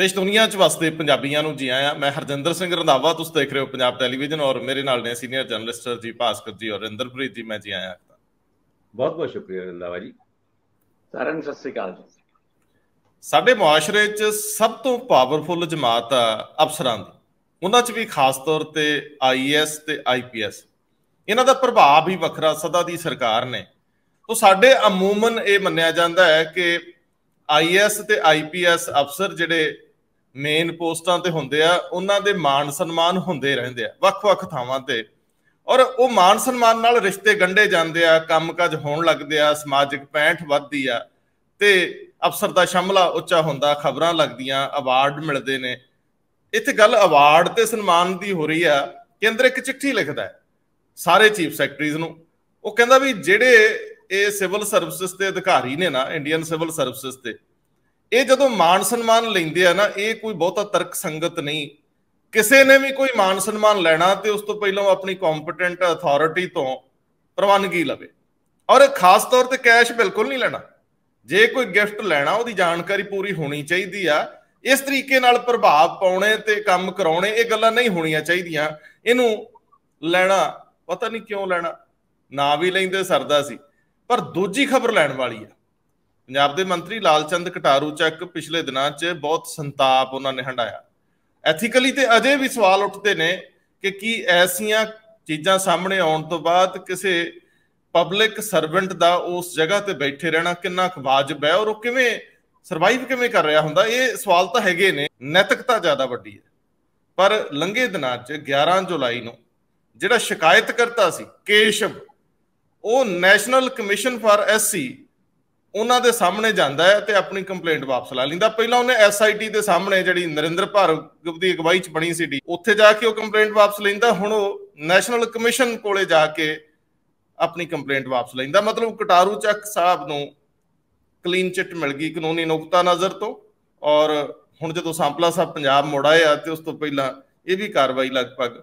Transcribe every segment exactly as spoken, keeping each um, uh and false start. देश दुनिया च वसते पंजाबियों को जी आया। मैं हरजिंदर सिंह रंधावा, तुम देख रहे हो पंजाब टेलीविजन और मेरे नाल ने सीनियर जर्नलिस्ट जी भास्कर जी और इंद्रप्रीत जी। मैं जी आया, बहुत बहुत शुक्रिया रंधावा जी। सारे नूं सत श्री अकाल। साडे मुआशरे च सब तो पावरफुल जमात आ अफसरां दी, उन्हां च भी खास तौर ते आई ए एस ते आई पी एस, इन्हां दा प्रभाव ही वखरा सदा दी सरकार ने। तो साडे अमूमन ये मन्निया जांदा है कि आई ए एस ते आई पी एस अफसर जिहड़े ਮੇਨ ਪੋਸਟਾਂ ਤੇ ਹੁੰਦੇ ਆ ਉਹਨਾਂ ਦੇ ਮਾਣ ਸਨਮਾਨ ਹੁੰਦੇ ਰਹਿੰਦੇ ਆ ਵੱਖ-ਵੱਖ ਥਾਵਾਂ ਤੇ, ਔਰ ਉਹ ਮਾਣ ਸਨਮਾਨ ਨਾਲ ਰਿਸ਼ਤੇ ਗੰਢੇ ਜਾਂਦੇ ਆ, ਕੰਮਕਾਜ ਹੋਣ ਲੱਗਦੇ ਆ, ਸਮਾਜਿਕ ਪੈਂਠ ਵੱਧਦੀ ਆ ਤੇ ਅਫਸਰ ਦਾ ਸ਼ਮਲਾ ਉੱਚਾ ਹੁੰਦਾ, ਖਬਰਾਂ ਲੱਗਦੀਆਂ, ਅਵਾਰਡ ਮਿਲਦੇ ਨੇ। ਇੱਥੇ ਗੱਲ ਅਵਾਰਡ ਤੇ ਸਨਮਾਨ ਦੀ ਹੋ ਰਹੀ ਆ। ਕੇਂਦਰ ਇੱਕ ਚਿੱਠੀ ਲਿਖਦਾ ਹੈ ਸਾਰੇ ਚੀਫ ਸੈਕਟਰੀਜ਼ ਨੂੰ, ਉਹ ਕਹਿੰਦਾ ਵੀ ਜਿਹੜੇ ਇਹ ਸਿਵਲ ਸਰਵਿਸਿਜ਼ ਦੇ ਅਧਿਕਾਰੀ ਨੇ ਨਾ, ਇੰਡੀਅਨ ਸਿਵਲ ਸਰਵਿਸਿਜ਼ ਤੇ, ਇਹ ਜਦੋਂ ਮਾਣ ਸਨਮਾਨ ਲੈਂਦੇ ਆ ਨਾ, ਇਹ ਕੋਈ ਬਹੁਤਾ ਤਰਕ ਸੰਗਤ ਨਹੀਂ। ਕਿਸੇ ਨੇ ਵੀ ਕੋਈ ਮਾਣ ਸਨਮਾਨ ਲੈਣਾ ਤੇ ਉਸ ਤੋਂ ਪਹਿਲਾਂ ਆਪਣੀ ਕੰਪੀਟੈਂਟ ਅਥਾਰਟੀ ਤੋਂ ਪ੍ਰਵਾਨਗੀ ਲਵੇ, ਔਰ ਖਾਸ ਤੌਰ ਤੇ ਕੈਸ਼ ਬਿਲਕੁਲ ਨਹੀਂ ਲੈਣਾ। ਜੇ ਕੋਈ ਗਿਫਟ ਲੈਣਾ ਉਹਦੀ ਜਾਣਕਾਰੀ ਪੂਰੀ ਹੋਣੀ ਚਾਹੀਦੀ ਆ। ਇਸ ਤਰੀਕੇ ਨਾਲ ਪ੍ਰਭਾਵ ਪਾਉਣੇ ਤੇ ਕੰਮ ਕਰਾਉਣੇ ਇਹ ਗੱਲਾਂ ਨਹੀਂ ਹੋਣੀਆਂ ਚਾਹੀਦੀਆਂ। ਇਹਨੂੰ ਲੈਣਾ ਪਤਾ ਨਹੀਂ ਕਿਉਂ ਲੈਣਾ, ਨਾ ਵੀ ਲੈਂਦੇ ਸਰਦਾ ਸੀ। ਪਰ ਦੂਜੀ ਖਬਰ ਲੈਣ ਵਾਲੀ ਆ। पंजाब के मंत्री लाल चंद कटारू चक पिछले दिनों च बहुत संताप उन्होंने हंडाया। एथिकली तो अजे भी सवाल उठते हैं कि की ऐसा चीज़ा सामने आने तो बाद किसी पब्लिक सर्वेंट का उस जगह पर बैठे रहना कितना वाजिब है और किमें सर्वाइव किमें कर रहा होंगे। ये सवाल तो हैगे ने, नैतिकता ज़्यादा वड्डी है। पर लंघे दिनों च ग्यारह जुलाई को जिहड़ा शिकायतकर्ता सी केशव, वो national commission for S C ਉਹਨਾਂ ਦੇ ਸਾਹਮਣੇ ਜਾਂਦਾ ਹੈ ਤੇ ਆਪਣੀ ਕੰਪਲੇਂਟ ਵਾਪਸ ਲੈ ਲੈਂਦਾ। ਪਹਿਲਾਂ ਉਹਨੇ ਐਸ ਆਈ ਟੀ ਦੇ ਸਾਹਮਣੇ, ਜਿਹੜੀ ਨਰਿੰਦਰ ਭਾਰਗਵ ਦੀ ਅਗਵਾਈ ਚ ਬਣੀ ਸੀ, ਉੱਥੇ ਜਾ ਕੇ ਉਹ ਕੰਪਲੇਂਟ ਵਾਪਸ ਲੈਂਦਾ। ਹੁਣ ਉਹ ਨੈਸ਼ਨਲ ਕਮਿਸ਼ਨ ਕੋਲੇ ਜਾ ਕੇ ਆਪਣੀ ਕੰਪਲੇਂਟ ਵਾਪਸ ਲੈਂਦਾ। ਮਤਲਬ ਕਟਾਰੂ ਚੱਕ ਸਾਹਿਬ ਨੂੰ ਕਲੀਨ ਚਿੱਟ ਮਿਲ ਗਈ ਕਾਨੂੰਨੀ ਨੁਕਤਾ ਨਜ਼ਰ ਤੋਂ, ਔਰ ਹੁਣ ਜਦੋਂ ਸਾਂਪਲਾ ਸਾਹਿਬ ਪੰਜਾਬ ਮੁੜ ਆਏ ਆ ਤੇ ਉਸ ਤੋਂ ਪਹਿਲਾਂ ਇਹ ਵੀ ਕਾਰਵਾਈ ਲਗਭਗ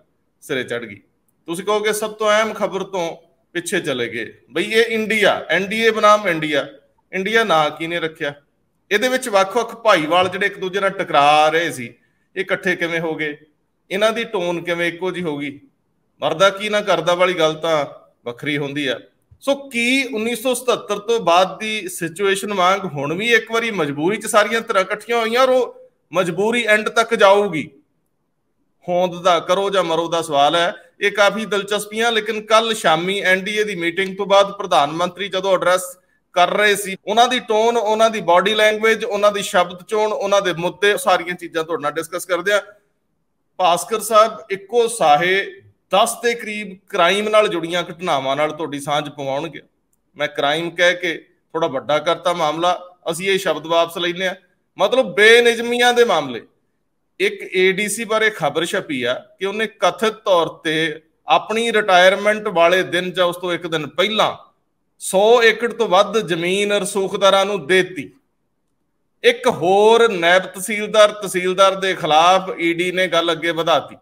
ਸਿਰੇ ਚੜ ਗਈ। ਤੁਸੀਂ ਕਹੋਗੇ ਸਭ ਤੋਂ ਅਹਿਮ ਖਬਰ ਤੋਂ ਪਿੱਛੇ ਚਲੇ ਗਏ ਬਈ। ਇਹ ਇੰਡੀਆ ਐਨ ਡੀ ਏ ਬਨਾਮ ਇੰਡੀਆ, ਇੰਡੀਆ ਨਾਂ ਕਿਹਨੇ ਰੱਖਿਆ? ਇਹਦੇ ਵਿੱਚ ਵੱਖ-ਵੱਖ ਭਾਈਵਾਲ ਜਿਹੜੇ ਇੱਕ ਦੂਜੇ ਨਾਲ ਟਕਰਾ ਰਹੇ ਸੀ, ਇਹ ਇਕੱਠੇ ਕਿਵੇਂ ਹੋ ਗਏ? ਇਹਨਾਂ ਦੀ ਟੋਨ ਕਿਵੇਂ ਇੱਕੋ ਜਿਹੀ ਹੋ ਗਈ? ਮਰਦਾ ਕੀ ਨਾ ਕਰਦਾ ਵਾਲੀ ਗੱਲ ਤਾਂ ਵੱਖਰੀ ਹੁੰਦੀ ਆ। ਸੋ ਕੀ ਉੱਨੀ ਸੌ ਸਤੱਤਰ ਤੋਂ ਬਾਅਦ ਦੀ ਸਿਚੁਏਸ਼ਨ ਵਾਂਗ ਹੁਣ ਵੀ ਇੱਕ ਵਾਰੀ ਮਜਬੂਰੀ 'ਚ ਸਾਰੀਆਂ ਤਰ੍ਹਾਂ ਇਕੱਠੀਆਂ ਹੋਈਆਂ ਔਰ ਉਹ ਮਜਬੂਰੀ ਐਂਡ ਤੱਕ ਜਾਊਗੀ? ਹੋਂਦ ਦਾ ਕਰੋ ਜਾਂ ਮਰੋ ਦਾ ਸਵਾਲ ਹੈ। ਇਹ ਕਾਫੀ ਦਿਲਚਸਪੀਆਂ। ਲੇਕਿਨ ਕੱਲ ਸ਼ਾਮੀ ਐਨ ਡੀ ਏ ਦੀ ਮੀਟਿੰਗ ਤੋਂ ਬਾਅਦ ਪ੍ਰਧਾਨ ਮੰਤਰੀ ਜਦੋਂ ਐਡਰੈਸ कर रहे सी, उन्हां दी टोन, उन्हां दी बॉडी लैंग्वेज, उन्हां दी शब्द चोण, उन्हां दे मुद्दे, सारियां चीज़ां तुहाडे नाल डिस्कस करदे आ। भास्कर साहब, इक्को साहे दस के करीब क्राइम नाल जुड़ियां घटनावां नाल तुहाडी सांझ पवाउणगे। मैं क्राइम कह के थोड़ा वड्डा करता मामला, असीं इह शब्द वापस लैने आ। मतलब बेनिज़मियां दे मामले। एक ए डी सी बारे खबर छपी आ कि उन्हें कथित तौर ते अपनी रिटायरमेंट वाले दिन जां उस तों एक दिन पहलां ਸੌ ਏਕੜ ਤੋਂ ਵੱਧ ਜ਼ਮੀਨ ਰਸੂਖਦਾਰਾਂ ਨੂੰ ਦੇਤੀ। ਇੱਕ ਹੋਰ ਨਾਇਬ ਤਹਿਸੀਲਦਾਰ ਤਹਿਸੀਲਦਾਰ ਦੇ ਖਿਲਾਫ ਈ ਡੀ ਨੇ ਗੱਲ ਅੱਗੇ ਵਧਾਤੀ।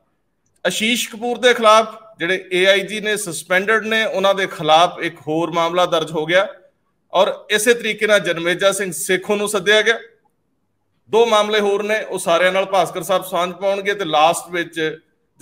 ਅਸ਼ੀਸ਼ ਕਪੂਰ ਦੇ ਖਿਲਾਫ ਜਿਹੜੇ ਏ ਆਈ ਜੀ ਨੇ ਸਸਪੈਂਡਡ ਨੇ, ਉਹਨਾਂ ਦੇ ਖਿਲਾਫ ਇੱਕ ਹੋਰ ਮਾਮਲਾ ਦਰਜ ਹੋ ਗਿਆ। ਔਰ ਇਸੇ ਤਰੀਕੇ ਨਾਲ ਜਨਮੇਜਾ ਸਿੰਘ ਸੇਖੋਂ ਨੂੰ ਸੱਦਿਆ ਗਿਆ। ਦੋ ਮਾਮਲੇ ਹੋਰ ਨੇ, ਉਹ ਸਾਰਿਆਂ ਨਾਲ ਭਾਸਕਰ ਸਾਹਿਬ ਸਾਂਝ ਪਾਉਣਗੇ। ਤੇ ਲਾਸਟ ਵਿੱਚ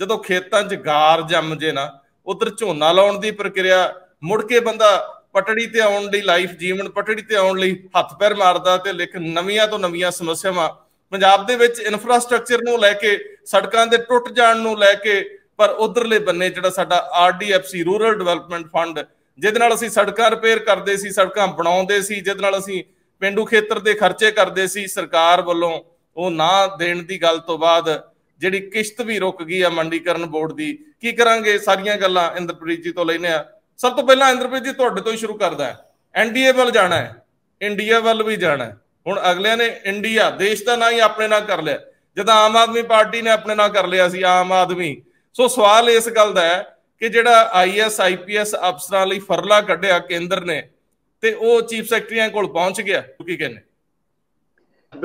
ਜਦੋਂ ਖੇਤਾਂ 'ਚ ਗਾਰ ਜੰਮ ਜੇ ਨਾ, ਉਧਰ ਝੋਨਾ ਲਾਉਣ ਦੀ ਪ੍ਰਕਿਰਿਆ, ਮੁੜ ਕੇ ਬੰਦਾ ਪਟੜੀ ਤੇ ਆਉਣ ਲਈ, ਲਾਈਫ ਜੀਵਨ ਪਟੜੀ ਤੇ ਆਉਣ ਲਈ ਹੱਥ ਪੈਰ ਮਾਰਦਾ ਤੇ ਲੇਕਿਨ ਨਵੀਆਂ ਤੋਂ ਨਵੀਆਂ ਸਮੱਸਿਆਵਾਂ ਪੰਜਾਬ ਦੇ ਵਿੱਚ ਇਨਫਰਾਸਟ੍ਰਕਚਰ ਨੂੰ ਲੈ ਕੇ, ਸੜਕਾਂ ਦੇ ਟੁੱਟ ਜਾਣ ਨੂੰ ਲੈ ਕੇ। ਪਰ ਉਧਰਲੇ ਬੰਨੇ ਜਿਹੜਾ ਸਾਡਾ ਆਰ ਡੀ ਐਫ ਸੀ ਰੂਰਲ ਡਿਵੈਲਪਮੈਂਟ ਫੰਡ, ਜਿਹਦੇ ਨਾਲ ਅਸੀਂ ਸੜਕਾਂ ਰਿਪੇਅਰ ਕਰਦੇ ਸੀ, ਸੜਕਾਂ ਬਣਾਉਂਦੇ ਸੀ, ਜਿਹਦੇ ਨਾਲ ਅਸੀਂ ਪੇਂਡੂ ਖੇਤਰ ਦੇ ਖਰਚੇ ਕਰਦੇ ਸੀ, ਸਰਕਾਰ ਵੱਲੋਂ ਉਹ ਨਾ ਦੇਣ ਦੀ ਗੱਲ ਤੋਂ ਬਾਅਦ ਜਿਹੜੀ ਕਿਸ਼ਤ ਵੀ ਰੁਕ ਗਈ ਆ ਮੰਡੀਕਰਨ ਬੋਰਡ ਦੀ। ਕੀ ਕਰਾਂਗੇ? ਸਾਰੀਆਂ ਗੱਲਾਂ ਇੰਦਰਪ੍ਰੀਤ ਜੀ ਤੋਂ ਲੈਨੇ ਆ। सब तो पहला इंद्रप्रीत जी तुहाडे तो ही शुरू करदा है। एन डी ए वाल जाना है, इंडिया वाल भी जाना है। हुण अगलियां ने इंडिया देश दा ना ही अपने नाल कर लिया, जिद्दां आम आदमी पार्टी ने अपने नाल कर लिया सी आम आदमी। सो सवाल इस गल दा है कि जिहड़ा I A S I P S अफसरां लई फरला कढिया केंद्र ने ते ओ चीफ सैकटरीआं कोल पहुंच गया। की कहने?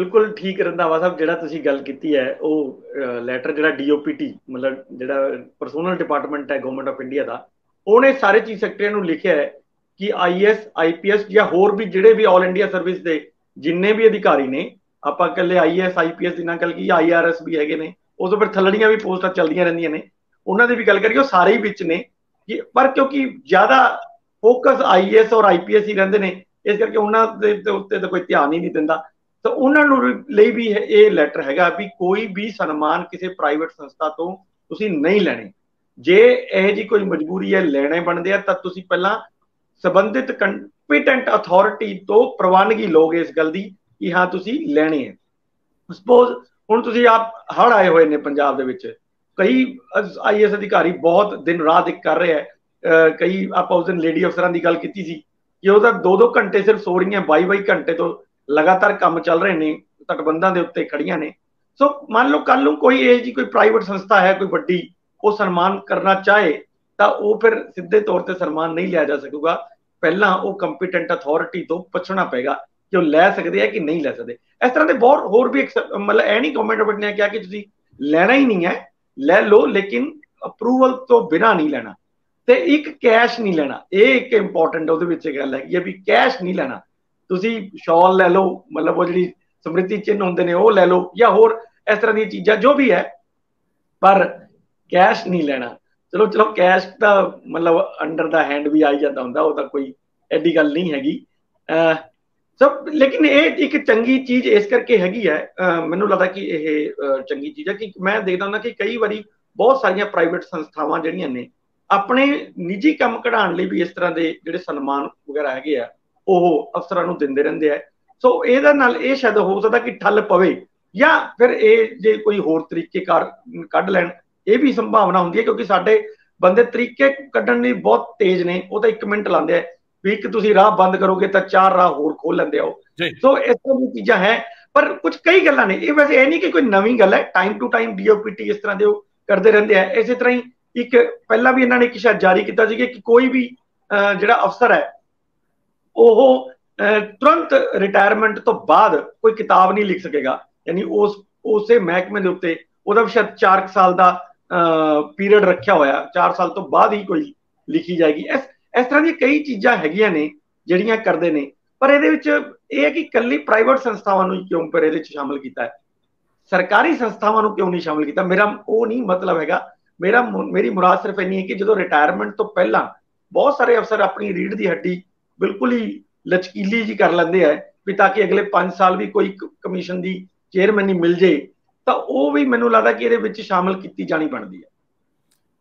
बिल्कुल ठीक रंधावा साहब, जिहड़ा तुसीं गल कीती है ओ लैटर जिहड़ा डी ओ पी टी मतलब जिहड़ा पर्सनल डिपार्टमेंट है गवर्नमेंट ऑफ इंडिया दा, उन्हें सारे चीफ सैकटरियां नूं लिखिया है कि I A S I P S या होर भी जिहड़े भी ऑल इंडिया सर्विस के जिन्ने भी अधिकारी ने ਆਪਾਂ ਇਕੱਲੇ ਆਈਐਸ ਆਈਪੀਐਸ ਦੀ ਨਾ ਗੱਲ ਕੀ ਆਈਆਰਐਸ ਵੀ ਹੈਗੇ ਨੇ, ਉਸ ਤੋਂ ਫਿਰ ਥੱਲੜੀਆਂ ਵੀ ਪੋਸਟਾਂ ਚੱਲਦੀਆਂ ਰਹਿੰਦੀਆਂ ਨੇ, ਉਹਨਾਂ ਦੀ ਵੀ ਗੱਲ ਕਰੀਏ, ਉਹ ਸਾਰੇ ਹੀ ਵਿੱਚ ਨੇ। ਪਰ ਕਿਉਂਕਿ ਜ਼ਿਆਦਾ ਫੋਕਸ ਆਈਐਸ ਔਰ ਆਈਪੀਐਸ ਹੀ ਰਹਿੰਦੇ ਨੇ, ਇਸ ਕਰਕੇ ਉਹਨਾਂ ਦੇ ਉੱਤੇ ਤਾਂ ਕੋਈ ਧਿਆਨ ਹੀ ਨਹੀਂ ਦਿੰਦਾ। ਤਾਂ ਉਹਨਾਂ ਨੂੰ ਲਈ ਵੀ ਇਹ ਲੈਟਰ ਹੈਗਾ ਵੀ ਕੋਈ ਵੀ ਸਨਮਾਨ ਕਿਸੇ ਪ੍ਰਾਈਵੇਟ ਸੰਸਥਾ ਤੋਂ ਤੁਸੀਂ ਨਹੀਂ ਲੈਣੇ। ਜੇ ਇਹ ਜਿਹੀ ਕੋਈ ਮਜਬੂਰੀ ਹੈ ਲੈਣੇ ਬਣਦੇ ਆ ਤਾਂ ਤੁਸੀਂ ਪਹਿਲਾਂ ਸੰਬੰਧਿਤ ਕੰਪੀਟੈਂਟ ਅਥਾਰਟੀ ਤੋਂ ਪ੍ਰਵਾਨਗੀ ਲਓਗੇ ਇਸ ਗੱਲ ਦੀ ਕਿ ਹਾਂ ਤੁਸੀਂ ਲੈਣੇ ਹੈ। ਸਪੋਜ਼ ਹੁਣ ਤੁਸੀਂ ਆਪ ਹੜ੍ਹ ਆਏ ਹੋਏ ਨੇ ਪੰਜਾਬ ਦੇ ਵਿੱਚ, ਕਈ ਆਈਐਸ ਅਧਿਕਾਰੀ ਬਹੁਤ ਦਿਨ ਰਾਤ ਇੱਕ ਕਰ ਰਿਹਾ ਹੈ। ਕਈ ਆਪਾਂ ਉਸ ਦਿਨ ਲੇਡੀ ਅਫਸਰਾਂ ਦੀ ਗੱਲ ਕੀਤੀ ਸੀ ਕਿ ਉਹਦਾ ਦੋ ਦੋ ਘੰਟੇ ਸਿਰਫ ਸੋ ਰਹੀਆਂ, ਬਾਈ ਬਾਈ ਘੰਟੇ ਤੋਂ ਲਗਾਤਾਰ ਕੰਮ ਚੱਲ ਰਹੇ ਨੇ, ਤਟਬੰਧਾਂ ਦੇ ਉੱਤੇ ਖੜੀਆਂ ਨੇ। ਸੋ ਮੰਨ ਲਓ ਕੱਲ ਨੂੰ ਕੋਈ ਇਹ ਜੀ ਕੋਈ ਪ੍ਰਾਈਵੇਟ ਸੰਸਥਾ ਹੈ ਕੋਈ ਵੱਡੀ, ਉਹ ਸਨਮਾਨ ਕਰਨਾ ਚਾਹੇ ਤਾਂ ਉਹ ਫਿਰ ਸਿੱਧੇ ਤੌਰ ਤੇ ਸਨਮਾਨ ਨਹੀਂ ਲਿਆ ਜਾ ਸਕੂਗਾ, ਪਹਿਲਾਂ ਉਹ ਕੰਪੀਟੈਂਟ ਅਥਾਰਟੀ ਤੋਂ ਪੁੱਛਣਾ ਪਏਗਾ ਕਿ ਉਹ ਲੈ ਸਕਦੇ ਆ ਕਿ ਨਹੀਂ ਲੈ ਸਕਦੇ। ਇਸ ਤਰ੍ਹਾਂ ਦੇ ਬਹੁਤ ਹੋਰ ਵੀ ਮਤਲਬ ਇਹ ਨਹੀਂ ਗਵਰਨਮੈਂਟ ਆਫ ਇੰਡੀਆ ਨੇ ਕਿਹਾ ਕਿ ਤੁਸੀਂ ਲੈਣਾ ਹੀ ਨਹੀਂ ਹੈ, ਲੈ ਲਓ ਲੇਕਿਨ ਅਪਰੂਵਲ ਤੋਂ ਬਿਨਾਂ ਨਹੀਂ ਲੈਣਾ, ਤੇ ਇੱਕ ਕੈਸ਼ ਨਹੀਂ ਲੈਣਾ। ਇਹ ਇੱਕ ਇੰਪੋਰਟੈਂਟ ਉਹਦੇ ਵਿੱਚ ਗੱਲ ਹੈਗੀ ਹੈ ਵੀ ਕੈਸ਼ ਨਹੀਂ ਲੈਣਾ। ਤੁਸੀਂ ਸ਼ਾਲ ਲੈ ਲਓ, ਮਤਲਬ ਉਹ ਜਿਹੜੀ ਸਮ੍ਰਿਤੀ ਚਿੰਨ੍ਹ ਹੁੰਦੇ ਨੇ ਉਹ ਲੈ ਲਓ, ਜਾਂ ਹੋਰ ਇਸ ਤਰ੍ਹਾਂ ਦੀਆਂ ਚੀਜ਼ਾਂ ਜੋ ਵੀ ਹੈ, ਪਰ ਕੈਸ਼ ਨਹੀਂ ਲੈਣਾ। ਚਲੋ ਚਲੋ ਕੈਸ਼ ਤਾਂ ਮਤਲਬ ਅੰਡਰ ਦਾ ਹੈਂਡ ਵੀ ਆਈ ਜਾਂਦਾ ਹੁੰਦਾ, ਉਹ ਤਾਂ ਕੋਈ ਐਡੀ ਗੱਲ ਨਹੀਂ ਹੈਗੀ ਸਭ। ਲੇਕਿਨ ਇਹ ਇੱਕ ਚੰਗੀ ਚੀਜ਼ ਇਸ ਕਰਕੇ ਹੈਗੀ ਹੈ, ਮੈਨੂੰ ਲੱਗਦਾ ਕਿ ਇਹ ਚੰਗੀ ਚੀਜ਼ ਹੈ ਕਿ ਮੈਂ ਦੇਖਦਾ ਹੁੰਦਾ ਕਿ ਕਈ ਵਾਰੀ ਬਹੁਤ ਸਾਰੀਆਂ ਪ੍ਰਾਈਵੇਟ ਸੰਸਥਾਵਾਂ ਜਿਹੜੀਆਂ ਨੇ ਆਪਣੇ ਨਿੱਜੀ ਕੰਮ ਕਢਾਉਣ ਲਈ ਵੀ ਇਸ ਤਰ੍ਹਾਂ ਦੇ ਜਿਹੜੇ ਸਨਮਾਨ ਵਗੈਰਾ ਹੈਗੇ ਆ ਉਹ ਅਫਸਰਾਂ ਨੂੰ ਦਿੰਦੇ ਰਹਿੰਦੇ ਆ। ਸੋ ਇਹਦੇ ਨਾਲ ਇਹ ਸ਼ਾਇਦ ਹੋ ਸਕਦਾ ਕਿ ਠੱਲ ਪਵੇ, ਜਾਂ ਫਿਰ ਇਹ ਜੇ ਕੋਈ ਹੋਰ ਤਰੀਕੇ ਕਾਰ ਕੱਢ ਲੈਣ, ਇਹ ਵੀ ਸੰਭਾਵਨਾ ਹੁੰਦੀ ਹੈ ਕਿਉਂਕਿ ਸਾਡੇ ਬੰਦੇ ਤਰੀਕੇ ਕੱਢਣ ਲਈ ਬਹੁਤ ਤੇਜ਼ ਨੇ। ਉਹ ਤਾਂ ਇੱਕ ਮਿੰਟ ਲਾਉਂਦੇ ਆ ਵੀ ਇੱਕ ਤੁਸੀਂ ਰਾਹ ਬੰਦ ਕਰੋਗੇ ਤਾਂ ਚਾਰ ਰਾਹ ਹੋਰ ਖੋਲ ਲੈਂਦੇ ਆ ਉਹ। ਸੋ ਇਸ ਤਰ੍ਹਾਂ ਦੀ ਚੀਜ਼ਾਂ ਹੈ, ਪਰ ਕੁਝ ਕਈ ਗੱਲਾਂ ਨੇ ਇਹ, ਵੈਸੇ ਇਹ ਨਹੀਂ ਕਿ ਕੋਈ ਨਵੀਂ ਗੱਲ ਹੈ, ਟਾਈਮ ਟੂ ਟਾਈਮ ਡੀਓਪੀਟੀ ਇਸ ਤਰ੍ਹਾਂ ਦੇ ਉਹ ਕਰਦੇ ਰਹਿੰਦੇ ਆ। ਇਸੇ ਤਰ੍ਹਾਂ ਹੀ ਇੱਕ ਪਹਿਲਾਂ ਵੀ ਇਹਨਾਂ ਨੇ ਇੱਕ ਸ਼ਾਇਦ ਜਾਰੀ ਕੀਤਾ ਸੀ ਕਿ ਕੋਈ ਵੀ ਜਿਹੜਾ ਅਫਸਰ ਹੈ ਉਹ ਤੁਰੰਤ ਰਿਟਾਇਰਮੈਂਟ ਤੋਂ ਬਾਅਦ ਕੋਈ ਕਿਤਾਬ ਨਹੀਂ ਲਿਖ ਸਕੇਗਾ, ਯਾਨੀ ਉਸ ਉਸੇ ਮਹਿਕਮੇ ਦੇ ਉੱਤੇ ਉਹਦਾ ਸ਼ਾਇਦ ਚਾਰ ਸਾਲ ਦਾ ਪੀਰੀਅਡ ਰੱਖਿਆ ਹੋਇਆ, ਚਾਰ ਸਾਲ ਤੋਂ ਬਾਅਦ ਹੀ ਕੋਈ ਲਿਖੀ ਜਾਏਗੀ। ਇਸ ਇਸ ਤਰ੍ਹਾਂ ਦੀਆਂ ਕਈ ਚੀਜ਼ਾਂ ਹੈਗੀਆਂ ਨੇ ਜਿਹੜੀਆਂ ਕਰਦੇ ਨੇ। ਪਰ ਇਹਦੇ ਵਿੱਚ ਇਹ ਹੈ ਕਿ ਇਕੱਲੀ ਪ੍ਰਾਈਵੇਟ ਸੰਸਥਾਵਾਂ ਨੂੰ ਕਿਉਂ ਪਰ ਇਹਦੇ ਵਿੱਚ ਸ਼ਾਮਿਲ ਕੀਤਾ ਹੈ, ਸਰਕਾਰੀ ਸੰਸਥਾਵਾਂ ਨੂੰ ਕਿਉਂ ਨਹੀਂ ਸ਼ਾਮਿਲ ਕੀਤਾ? ਮੇਰਾ ਉਹ ਨਹੀਂ ਮਤਲਬ ਹੈਗਾ, ਮੇਰਾ ਮੇਰੀ ਮੁਰਾਦ ਸਿਰਫ ਇੰਨੀ ਹੈ ਕਿ ਜਦੋਂ ਰਿਟਾਇਰਮੈਂਟ ਤੋਂ ਪਹਿਲਾਂ ਬਹੁਤ ਸਾਰੇ ਅਫਸਰ ਆਪਣੀ ਰੀੜ੍ਹ ਦੀ ਹੱਡੀ ਬਿਲਕੁਲ ਹੀ ਲਚਕੀਲੀ ਜੀ ਕਰ ਲੈਂਦੇ ਆ ਵੀ ਤਾਂ ਕਿ ਅਗਲੇ ਪੰਜ ਸਾਲ ਵੀ ਕੋਈ ਕਮਿਸ਼ਨ ਦੀ ਚੇਅਰਮੈਨੀ ਮਿਲ ਜੇ, ਤਾਂ ਉਹ ਵੀ ਮੈਨੂੰ ਲੱਗਦਾ ਕਿ ਇਹਦੇ ਵਿੱਚ ਸ਼ਾਮਿਲ ਕੀਤੀ ਜਾਣੀ ਬਣਦੀ ਹੈ।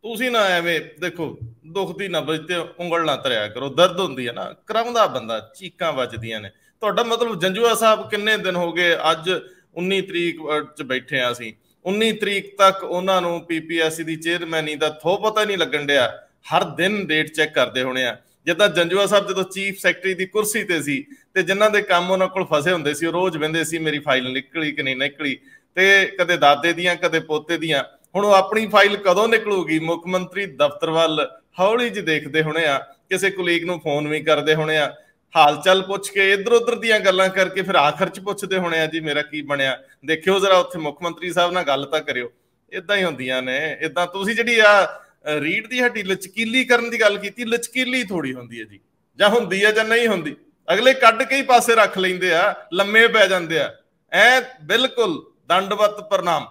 ਤੁਸੀਂ ਨਾ ਐਵੇਂ ਦੇਖੋ, ਦੁਖਦੀ ਨਾ ਬਜਤੇ ਉਂਗਲ ਨਾ ਤਰਿਆ ਕਰੋ, ਦਰਦ ਹੁੰਦੀ ਹੈ ਨਾ, ਕਰਾਉਂਦਾ ਬੰਦਾ, ਚੀਕਾਂ ਵੱਜਦੀਆਂ ਨੇ। ਤੁਹਾਡਾ ਮਤਲਬ ਜੰਜੂਆ ਸਾਹਿਬ ਕਿੰਨੇ ਦਿਨ ਹੋ ਗਏ, ਅੱਜ ਉੱਨੀ ਤਰੀਕ ਚ ਬੈਠੇ ਆ ਅਸੀਂ, ਉੱਨੀ ਤਰੀਕ ਤੱਕ ਉਹਨਾਂ ਨੂੰ ਪੀਪੀਐਸਸੀ ਦੀ ਚੇਅਰਮੈਨੀ ਦਾ ਥੋ ਪਤਾ ਨਹੀਂ ਲੱਗਣ ਡਿਆ, ਹਰ ਦਿਨ ਡੇਟ ਚੈੱਕ ਕਰਦੇ ਹੋਣੇ ਆ। ਜਿੱਦਾਂ ਜੰਜੂਆ ਸਾਹਿਬ ਜਦੋਂ ਚੀਫ ਸੈਕਟਰੀ ਦੀ ਕੁਰਸੀ ਤੇ ਸੀ ਤੇ ਜਿਨ੍ਹਾਂ ਦੇ ਕੰਮ ਉਹਨਾਂ ਕੋਲ ਫਸੇ ਹੁੰਦੇ ਸੀ, ਉਹ ਰੋਜ਼ ਵਹਿੰਦੇ ਸੀ ਮੇਰੀ ਫਾਈਲ ਨਿਕਲੀ ਕਿ ਨਹੀਂ ਨਿਕਲੀ, ਤੇ ਕਦੇ ਦਾਦੇ ਦੀਆਂ ਕਦੇ ਪੋਤੇ ਦੀਆਂ। ਹੁਣ ਉਹ ਆਪਣੀ ਫਾਈਲ ਕਦੋਂ ਨਿਕਲੂਗੀ, ਮੁੱਖ ਮੰਤਰੀ ਦਫ਼ਤਰ ਵੱਲ ਹੌਲੀ ਜਿਹੀ ਦੇਖਦੇ ਹੋਣੇ ਆ, ਕਿਸੇ ਕੁਲੀਗ ਨੂੰ ਫੋਨ ਵੀ ਕਰਦੇ ਹੋਣੇ ਆ, ਹਾਲ ਚਾਲ ਪੁੱਛ ਕੇ ਇੱਧਰ ਉੱਧਰ ਦੀਆਂ ਗੱਲਾਂ ਕਰਕੇ ਫਿਰ ਆਖਰ ਚ ਪੁੱਛਦੇ ਹੋਣੇ ਆ ਜੀ ਮੇਰਾ ਕੀ ਬਣਿਆ, ਦੇਖਿਓ ਜ਼ਰਾ ਉੱਥੇ ਮੁੱਖ ਮੰਤਰੀ ਸਾਹਿਬ ਨਾਲ ਗੱਲ ਤਾਂ ਕਰਿਓ। ਏਦਾਂ ਹੀ ਹੁੰਦੀਆਂ ਨੇ ਏਦਾਂ। ਤੁਸੀਂ ਜਿਹੜੀ ਆ ਰੀੜ ਦੀ ਹੱਡੀ ਲਚਕੀਲੀ ਕਰਨ ਦੀ ਗੱਲ ਕੀਤੀ, ਲਚਕੀਲੀ ਥੋੜੀ ਹੁੰਦੀ ਹੈ ਜੀ, ਜਾਂ ਹੁੰਦੀ ਹੈ ਜਾਂ ਨਹੀਂ ਹੁੰਦੀ, ਅਗਲੇ ਕੱਢ ਕੇ ਹੀ ਪਾਸੇ ਰੱਖ ਲੈਂਦੇ ਆ, ਲੰਮੇ ਪੈ ਜਾਂਦੇ ਆ ਐ, ਬਿਲਕੁਲ ਦੰਡਵਤ ਪ੍ਰਣਾਮ।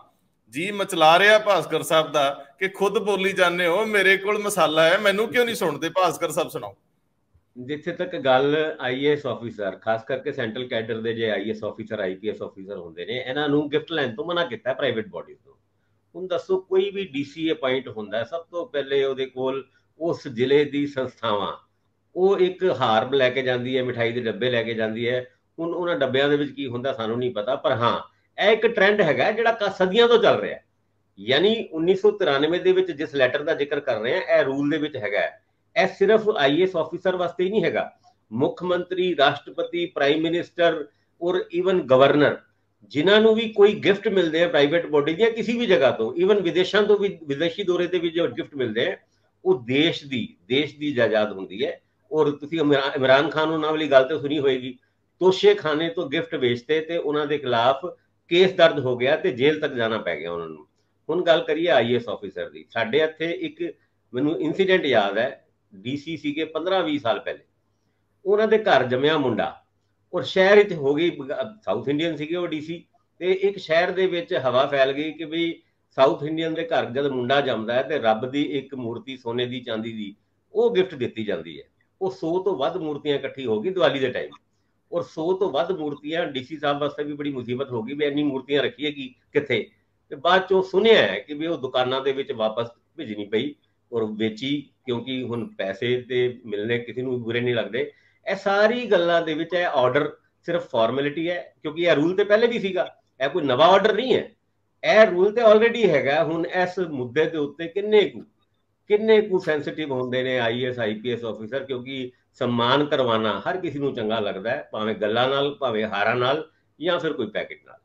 ਜੀ ਮਚਲਾ ਰਿਹਾ ਭਾਸਕਰ ਸਾਹਿਬ ਦਾ ਕਿ ਖੁਦ ਬੋਲੀ ਜਾਂਦੇ ਹੋ, ਮੇਰੇ ਕੋਲ ਮਸਾਲਾ ਹੈ, ਮੈਨੂੰ ਕਿਉਂ ਨਹੀਂ ਸੁਣਦੇ? ਭਾਸਕਰ ਸਾਹਿਬ ਸੁਣਾਓ। ਜਿੱਥੇ ਤੱਕ ਗੱਲ ਆਈਏਐਸ ਆਫੀਸਰ, ਖਾਸ ਕਰਕੇ ਸੈਂਟਰਲ ਕੈਡਰ ਦੇ ਜੇ ਆਈਏਐਸ ਆਫੀਸਰ ਆਈਪੀਐਸ ਆਫੀਸਰ ਹੁੰਦੇ ਨੇ, ਇਹਨਾਂ ਨੂੰ ਗਿਫਟ ਲੈਣ ਤੋਂ ਮਨਾ ਕੀਤਾ ਪ੍ਰਾਈਵੇਟ ਬੋਡੀ ਤੋਂ। ਹੁਣ ਦੱਸੋ ਕੋਈ ਵੀ ਡੀਸੀ ਅਪਾਇੰਟ ਹੁੰਦਾ, ਸਭ ਤੋਂ ਪਹਿਲੇ ਉਹਦੇ ਕੋਲ ਉਸ ਜ਼ਿਲ੍ਹੇ ਦੀ ਸੰਸਥਾਵਾਂ, ਉਹ ਇੱਕ ਹਾਰਬ ਲੈ ਕੇ ਜਾਂਦੀ ਹੈ, ਮਿਠਾਈ ਦੇ ਡੱਬੇ ਲੈ ਕੇ ਜਾਂਦੀ ਹੈ। ਹੁਣ ਉਹਨਾਂ ਡੱਬਿਆਂ ਦੇ ਵਿੱਚ ਕੀ ਹੁੰਦਾ ਸਾਨੂੰ ਨਹੀਂ ਪਤਾ, ਪਰ ਹਾਂ ਇਹ ਇੱਕ ਟ੍ਰੈਂਡ ਹੈਗਾ ਜਿਹੜਾ ਸਦੀਆਂ ਤੋਂ ਚੱਲ ਰਿਹਾ। ਯਾਨੀ ਉੱਨੀ ਸੌ ਤਰਾਨਵੇਂ ਦੇ ਵਿੱਚ ਜਿਸ ਲੈਟਰ ਦਾ ਜ਼ਿਕਰ ਕਰ ਰਹੇ ਆ, ਇਹ ਰੂਲ ਦੇ ਵਿੱਚ ਹੈਗਾ। ਇਹ ਸਿਰਫ ਆਈਏਐਸ ਆਫੀਸਰ ਵਾਸਤੇ ਹੀ ਨਹੀਂ ਹੈਗਾ, ਮੁੱਖ ਮੰਤਰੀ, ਰਾਸ਼ਟਰਪਤੀ, ਪ੍ਰਾਈਮ ਮਿਨਿਸਟਰ ਔਰ ਈਵਨ ਗਵਰਨਰ, ਜਿਨ੍ਹਾਂ ਨੂੰ ਵੀ ਕੋਈ ਗਿਫਟ ਮਿਲਦੇ ਆ ਪ੍ਰਾਈਵੇਟ ਬੋਡੀ ਦੀਆਂ ਕਿਸੇ ਵੀ ਜਗ੍ਹਾ ਤੋਂ, ਈਵਨ ਵਿਦੇਸ਼ਾਂ ਤੋਂ ਵੀ, ਵਿਦੇਸ਼ੀ ਦੌਰੇ ਤੇ ਵੀ ਜੋ ਗਿਫਟ ਮਿਲਦੇ ਆ, ਉਹ ਦੇਸ਼ ਦੀ ਦੇਸ਼ ਦੀ ਜਾਇਦਾਦ ਹੁੰਦੀ ਹੈ। ਔਰ ਤੁਸੀਂ ਇਮਰਾਨ ਖਾਨ ਉਹਨਾਂ ਵਾਲੀ ਗੱਲ ਤੇ ਸੁਣੀ ਹੋਏਗੀ, ਤੋਸ਼ੇ ਖਾਨੇ ਤੋਂ ਗਿਫਟ ਵੇਚਦੇ ਤੇ ਉਹਨਾਂ ਦੇ ਖਿਲਾਫ ਕੇਸ ਦਰਜ ਹੋ ਗਿਆ ਤੇ ਜੇਲ੍ਹ ਤੱਕ ਜਾਣਾ ਪੈ ਗਿਆ ਉਹਨਾਂ ਨੂੰ। ਹੁਣ ਗੱਲ ਕਰੀਏ ਆਈਏਐਸ ਆਫੀਸਰ ਦੀ। ਸਾਡੇ ਇੱਥੇ ਇੱਕ ਮੈਨੂੰ ਇਨਸੀਡੈਂਟ ਯਾਦ ਹੈ, ਡੀਸੀ ਸੀਗੇ ਪੰਦਰਾਂ ਵੀਹ ਸਾਲ ਪਹਿਲੇ, ਉਹਨਾਂ ਦੇ ਘਰ ਜੰਮਿਆ ਮੁੰਡਾ, और शहर इत्थे हो गई, साउथ इंडियन सीगे ओ डीसी ते एक शहर दे विच हवा फैल गई कि भी साउथ इंडियन दे घर जद मुंडा जमदा है ते रब दी एक मूर्ति सोने दी चांदी दी ओ गिफ्ट दित्ती जांदी है। वो सौ तो वध मूर्तियां इकट्ठी हो गई दिवाली के टाइम और सौ तो वध मूर्तियां डीसी साहब वास्ते भी बड़ी मुसीबत हो गई भी इन्नी मूर्तियां रखिए कि कित्थे। ते बाद चो सुनिया है कि भी वो दुकानां दे विच वापस भेजनी पई और बेची क्योंकि हुण पैसे ते मिलने किसी नूं बुरे नहीं लगदे। ਇਹ ਸਾਰੀ ਗੱਲਾਂ ਦੇ ਵਿੱਚ ਇਹ ਆਰਡਰ ਸਿਰਫ ਫਾਰਮੈਲਿਟੀ ਹੈ ਕਿਉਂਕਿ ਇਹ ਰੂਲ ਤੇ ਪਹਿਲੇ ਵੀ ਸੀਗਾ, ਇਹ ਕੋਈ ਨਵਾਂ ਆਰਡਰ ਨਹੀਂ ਹੈ, ਇਹ ਰੂਲ ਤੇ ਆਲਰੇਡੀ ਹੈਗਾ। ਹੁਣ ਇਸ ਮੁੱਦੇ ਦੇ ਉੱਤੇ ਕਿੰਨੇ ਕੁ ਕਿੰਨੇ ਕੁ ਸੈਂਸਿਟਿਵ ਹੁੰਦੇ ਨੇ ਆਈਐਸ ਆਈਪੀਐਸ ਆਫੀਸਰ, ਕਿਉਂਕਿ ਸਨਮਾਨ ਕਰਵਾਉਣਾ ਹਰ ਕਿਸੇ ਨੂੰ ਚੰਗਾ ਲੱਗਦਾ ਹੈ, ਭਾਵੇਂ ਗੱਲਾਂ ਨਾਲ, ਭਾਵੇਂ ਹਾਰਾਂ ਨਾਲ ਜਾਂ ਫਿਰ ਕੋਈ ਪੈਕੇਟ ਨਾਲ।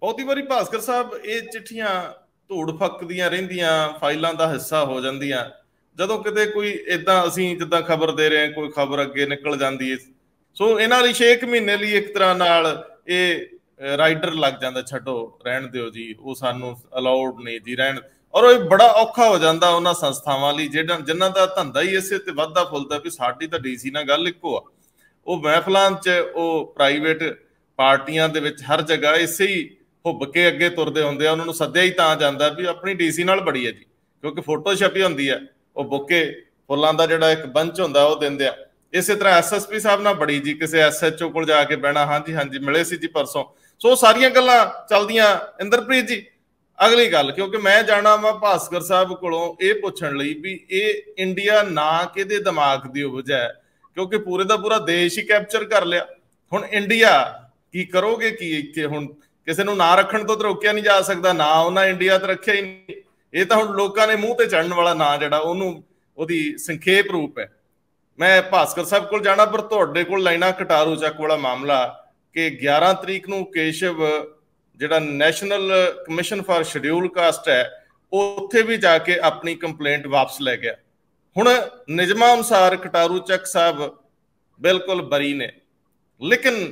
ਬਹੁਤੀ ਵਾਰੀ ਭਾਸਕਰ ਸਾਹਿਬ ਇਹ ਚਿੱਠੀਆਂ ਧੂੜ ਫੱਕਦੀਆਂ ਰਹਿੰਦੀਆਂ, ਫਾਈਲਾਂ ਦਾ ਹਿੱਸਾ ਹੋ ਜਾਂਦੀਆਂ। ਜਦੋਂ ਕਿਤੇ ਕੋਈ ਇਦਾਂ ਅਸੀਂ ਜਿੱਦਾਂ ਖਬਰ ਦੇ ਰਹੇ ਕੋਈ ਖਬਰ ਅੱਗੇ ਨਿਕਲ ਜਾਂਦੀ ਹੈ, ਸੋ ਇਹਨਾਂ ਲਈ ਛੇ ਮਹੀਨੇ ਲਈ ਇੱਕ ਤਰ੍ਹਾਂ ਨਾਲ ਇਹ ਰਾਈਡਰ ਲੱਗ ਜਾਂਦਾ, ਛੱਡੋ ਰਹਿਣ ਦਿਓ ਜੀ, ਉਹ ਸਾਨੂੰ ਅਲਾਉਡ ਨਹੀਂ ਜੀ ਰਹਿਣ। ਔਰ ਇਹ ਬੜਾ ਔਖਾ ਹੋ ਜਾਂਦਾ ਉਹਨਾਂ ਸੰਸਥਾਵਾਂ ਲਈ ਜਿਹੜਾ ਜਿਨ੍ਹਾਂ ਦਾ ਧੰਦਾ ਹੀ ਇਸੇ ਤੇ ਵੱਧਦਾ ਫੁੱਲਦਾ ਵੀ ਸਾਡੀ ਤਾਂ ਡੀਸੀ ਨਾਲ ਗੱਲ ਇੱਕੋ ਆ। ਉਹ ਮਹਿਫਲਾਂ 'ਚ, ਉਹ ਪ੍ਰਾਈਵੇਟ ਪਾਰਟੀਆਂ ਦੇ ਵਿੱਚ ਹਰ ਜਗ੍ਹਾ ਇਸੇ ਹੀ ਹੁੱਬ ਕੇ ਅੱਗੇ ਤੁਰਦੇ ਹੁੰਦੇ ਆ। ਉਹਨਾਂ ਨੂੰ ਸੱਦਿਆ ਹੀ ਤਾਂ ਜਾਂਦਾ ਵੀ ਆਪਣੀ ਡੀਸੀ ਨਾਲ ਬੜੀ ਹੈ ਜੀ, ਕਿਉਂਕਿ ਫੋਟੋ ਛਪੀ ਹੁੰਦੀ ਹੈ, ਉਹ ਬੁੱਕੇ ਫੁੱਲਾਂ ਦਾ ਜਿਹੜਾ ਇੱਕ ਬੰਚ ਹੁੰਦਾ ਉਹ ਦਿੰਦੇ ਆ। ਇਸੇ ਤਰ੍ਹਾਂ ਐਸਐਸਪੀ ਸਾਹਿਬ ਨਾਲ ਬੜੀ ਜੀ, ਕਿਸੇ ਐਸਐਚਓ ਕੋਲ ਜਾ ਕੇ ਬਹਿਣਾ, ਹਾਂਜੀ ਹਾਂਜੀ ਮਿਲੇ ਸੀ ਜੀ ਪਰਸੋਂ। ਸੋ ਸਾਰੀਆਂ ਗੱਲਾਂ ਚੱਲਦੀਆਂ। ਇੰਦਰਪ੍ਰੀਤ ਜੀ ਅਗਲੀ ਗੱਲ, ਕਿਉਂਕਿ ਮੈਂ ਜਾਣਾ ਵਾ ਭਾਸਕਰ ਸਾਹਿਬ ਕੋਲੋਂ ਇਹ ਪੁੱਛਣ ਲਈ ਵੀ ਇਹ ਇੰਡੀਆ ਨਾ ਕਿਹਦੇ ਦਿਮਾਗ ਦੀ ਉਪਜ ਹੈ, ਕਿਉਂਕਿ ਪੂਰੇ ਦਾ ਪੂਰਾ ਦੇਸ਼ ਹੀ ਕੈਪਚਰ ਕਰ ਲਿਆ। ਹੁਣ ਇੰਡੀਆ ਕੀ ਕਰੋਗੇ, ਕੀ ਇੱਥੇ ਹੁਣ ਕਿਸੇ ਨੂੰ ਨਾ ਰੱਖਣ ਤੋਂ ਤਾਂ ਰੋਕਿਆ ਨਹੀਂ ਜਾ ਸਕਦਾ, ਨਾ ਉਹਨਾਂ ਇੰਡੀਆ ਤੇ ਰੱਖਿਆ ਹੀ ਨਹੀਂ। ਇਹ ਤਾਂ ਹੁਣ ਲੋਕਾਂ ਨੇ ਮੂੰਹ ਤੇ ਚੜਨ ਵਾਲਾ ਨਾਂ ਜਿਹੜਾ ਉਹਨੂੰ ਉਹਦੀ ਸੰਖੇਪ ਰੂਪ ਹੈ। ਮੈਂ ਭਾਸਕਰ ਸਾਹਿਬ ਕੋਲ ਜਾਣਾ ਪਰ ਤੁਹਾਡੇ ਕੋਲ ਲੈਣਾ ਕਟਾਰੂ ਚੱਕ ਵਾਲਾ ਮਾਮਲਾ ਕਿ ਗਿਆਰਾਂ ਤਰੀਕ ਨੂੰ ਕੇਸ਼ਵ ਜਿਹੜਾ national commission for schedule caste ਹੈ ਉੱਥੇ ਵੀ ਜਾ ਕੇ ਆਪਣੀ ਕੰਪਲੇਂਟ ਵਾਪਸ ਲੈ ਗਿਆ। ਹੁਣ ਨਿਯਮਾਂ ਅਨੁਸਾਰ ਕਟਾਰੂ ਚੱਕ ਸਾਹਿਬ ਬਿਲਕੁਲ ਬਰੀ ਨੇ, ਲੇਕਿਨ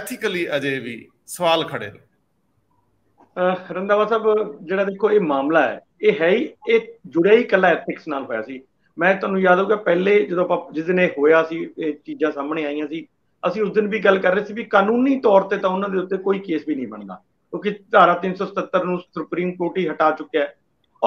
ਐਥੀਕਲੀ ਅਜੇ ਵੀ ਸਵਾਲ ਖੜੇ ਨੇ। ਰੰਧਾਵਾ ਸਾਹਿਬ ਜਿਹੜਾ ਦੇਖੋ ਇਹ ਮਾਮਲਾ ਹੈ ਇਹ ਹੈ ਹੀ ਇਹ ਜੁੜਿਆ ਹੀ ਇਕੱਲਾ ਐਥਿਕਸ ਨਾਲ ਹੋਇਆ ਸੀ। ਮੈਂ ਤੁਹਾਨੂੰ ਯਾਦ ਹੋਊਗਾ ਪਹਿਲੇ ਜਦੋਂ ਆਪਾਂ ਜਿਸ ਦਿਨ ਇਹ ਹੋਇਆ ਸੀ ਇਹ ਚੀਜ਼ਾਂ ਸਾਹਮਣੇ ਆਈਆਂ ਸੀ, ਅਸੀਂ ਉਸ ਦਿਨ ਵੀ ਗੱਲ ਕਰ ਰਹੇ ਸੀ ਵੀ ਕਾਨੂੰਨੀ ਤੌਰ ਤੇ ਤਾਂ ਉਹਨਾਂ ਦੇ ਉੱਤੇ ਕੋਈ ਕੇਸ ਵੀ ਨਹੀਂ ਬਣਦਾ ਕਿਉਂਕਿ ਧਾਰਾ ਤਿੰਨ ਸੌ ਸਤੱਤਰ ਨੂੰ ਸੁਪਰੀਮ ਕੋਰਟ ਹੀ ਹਟਾ ਚੁੱਕਿਆ ਹੈ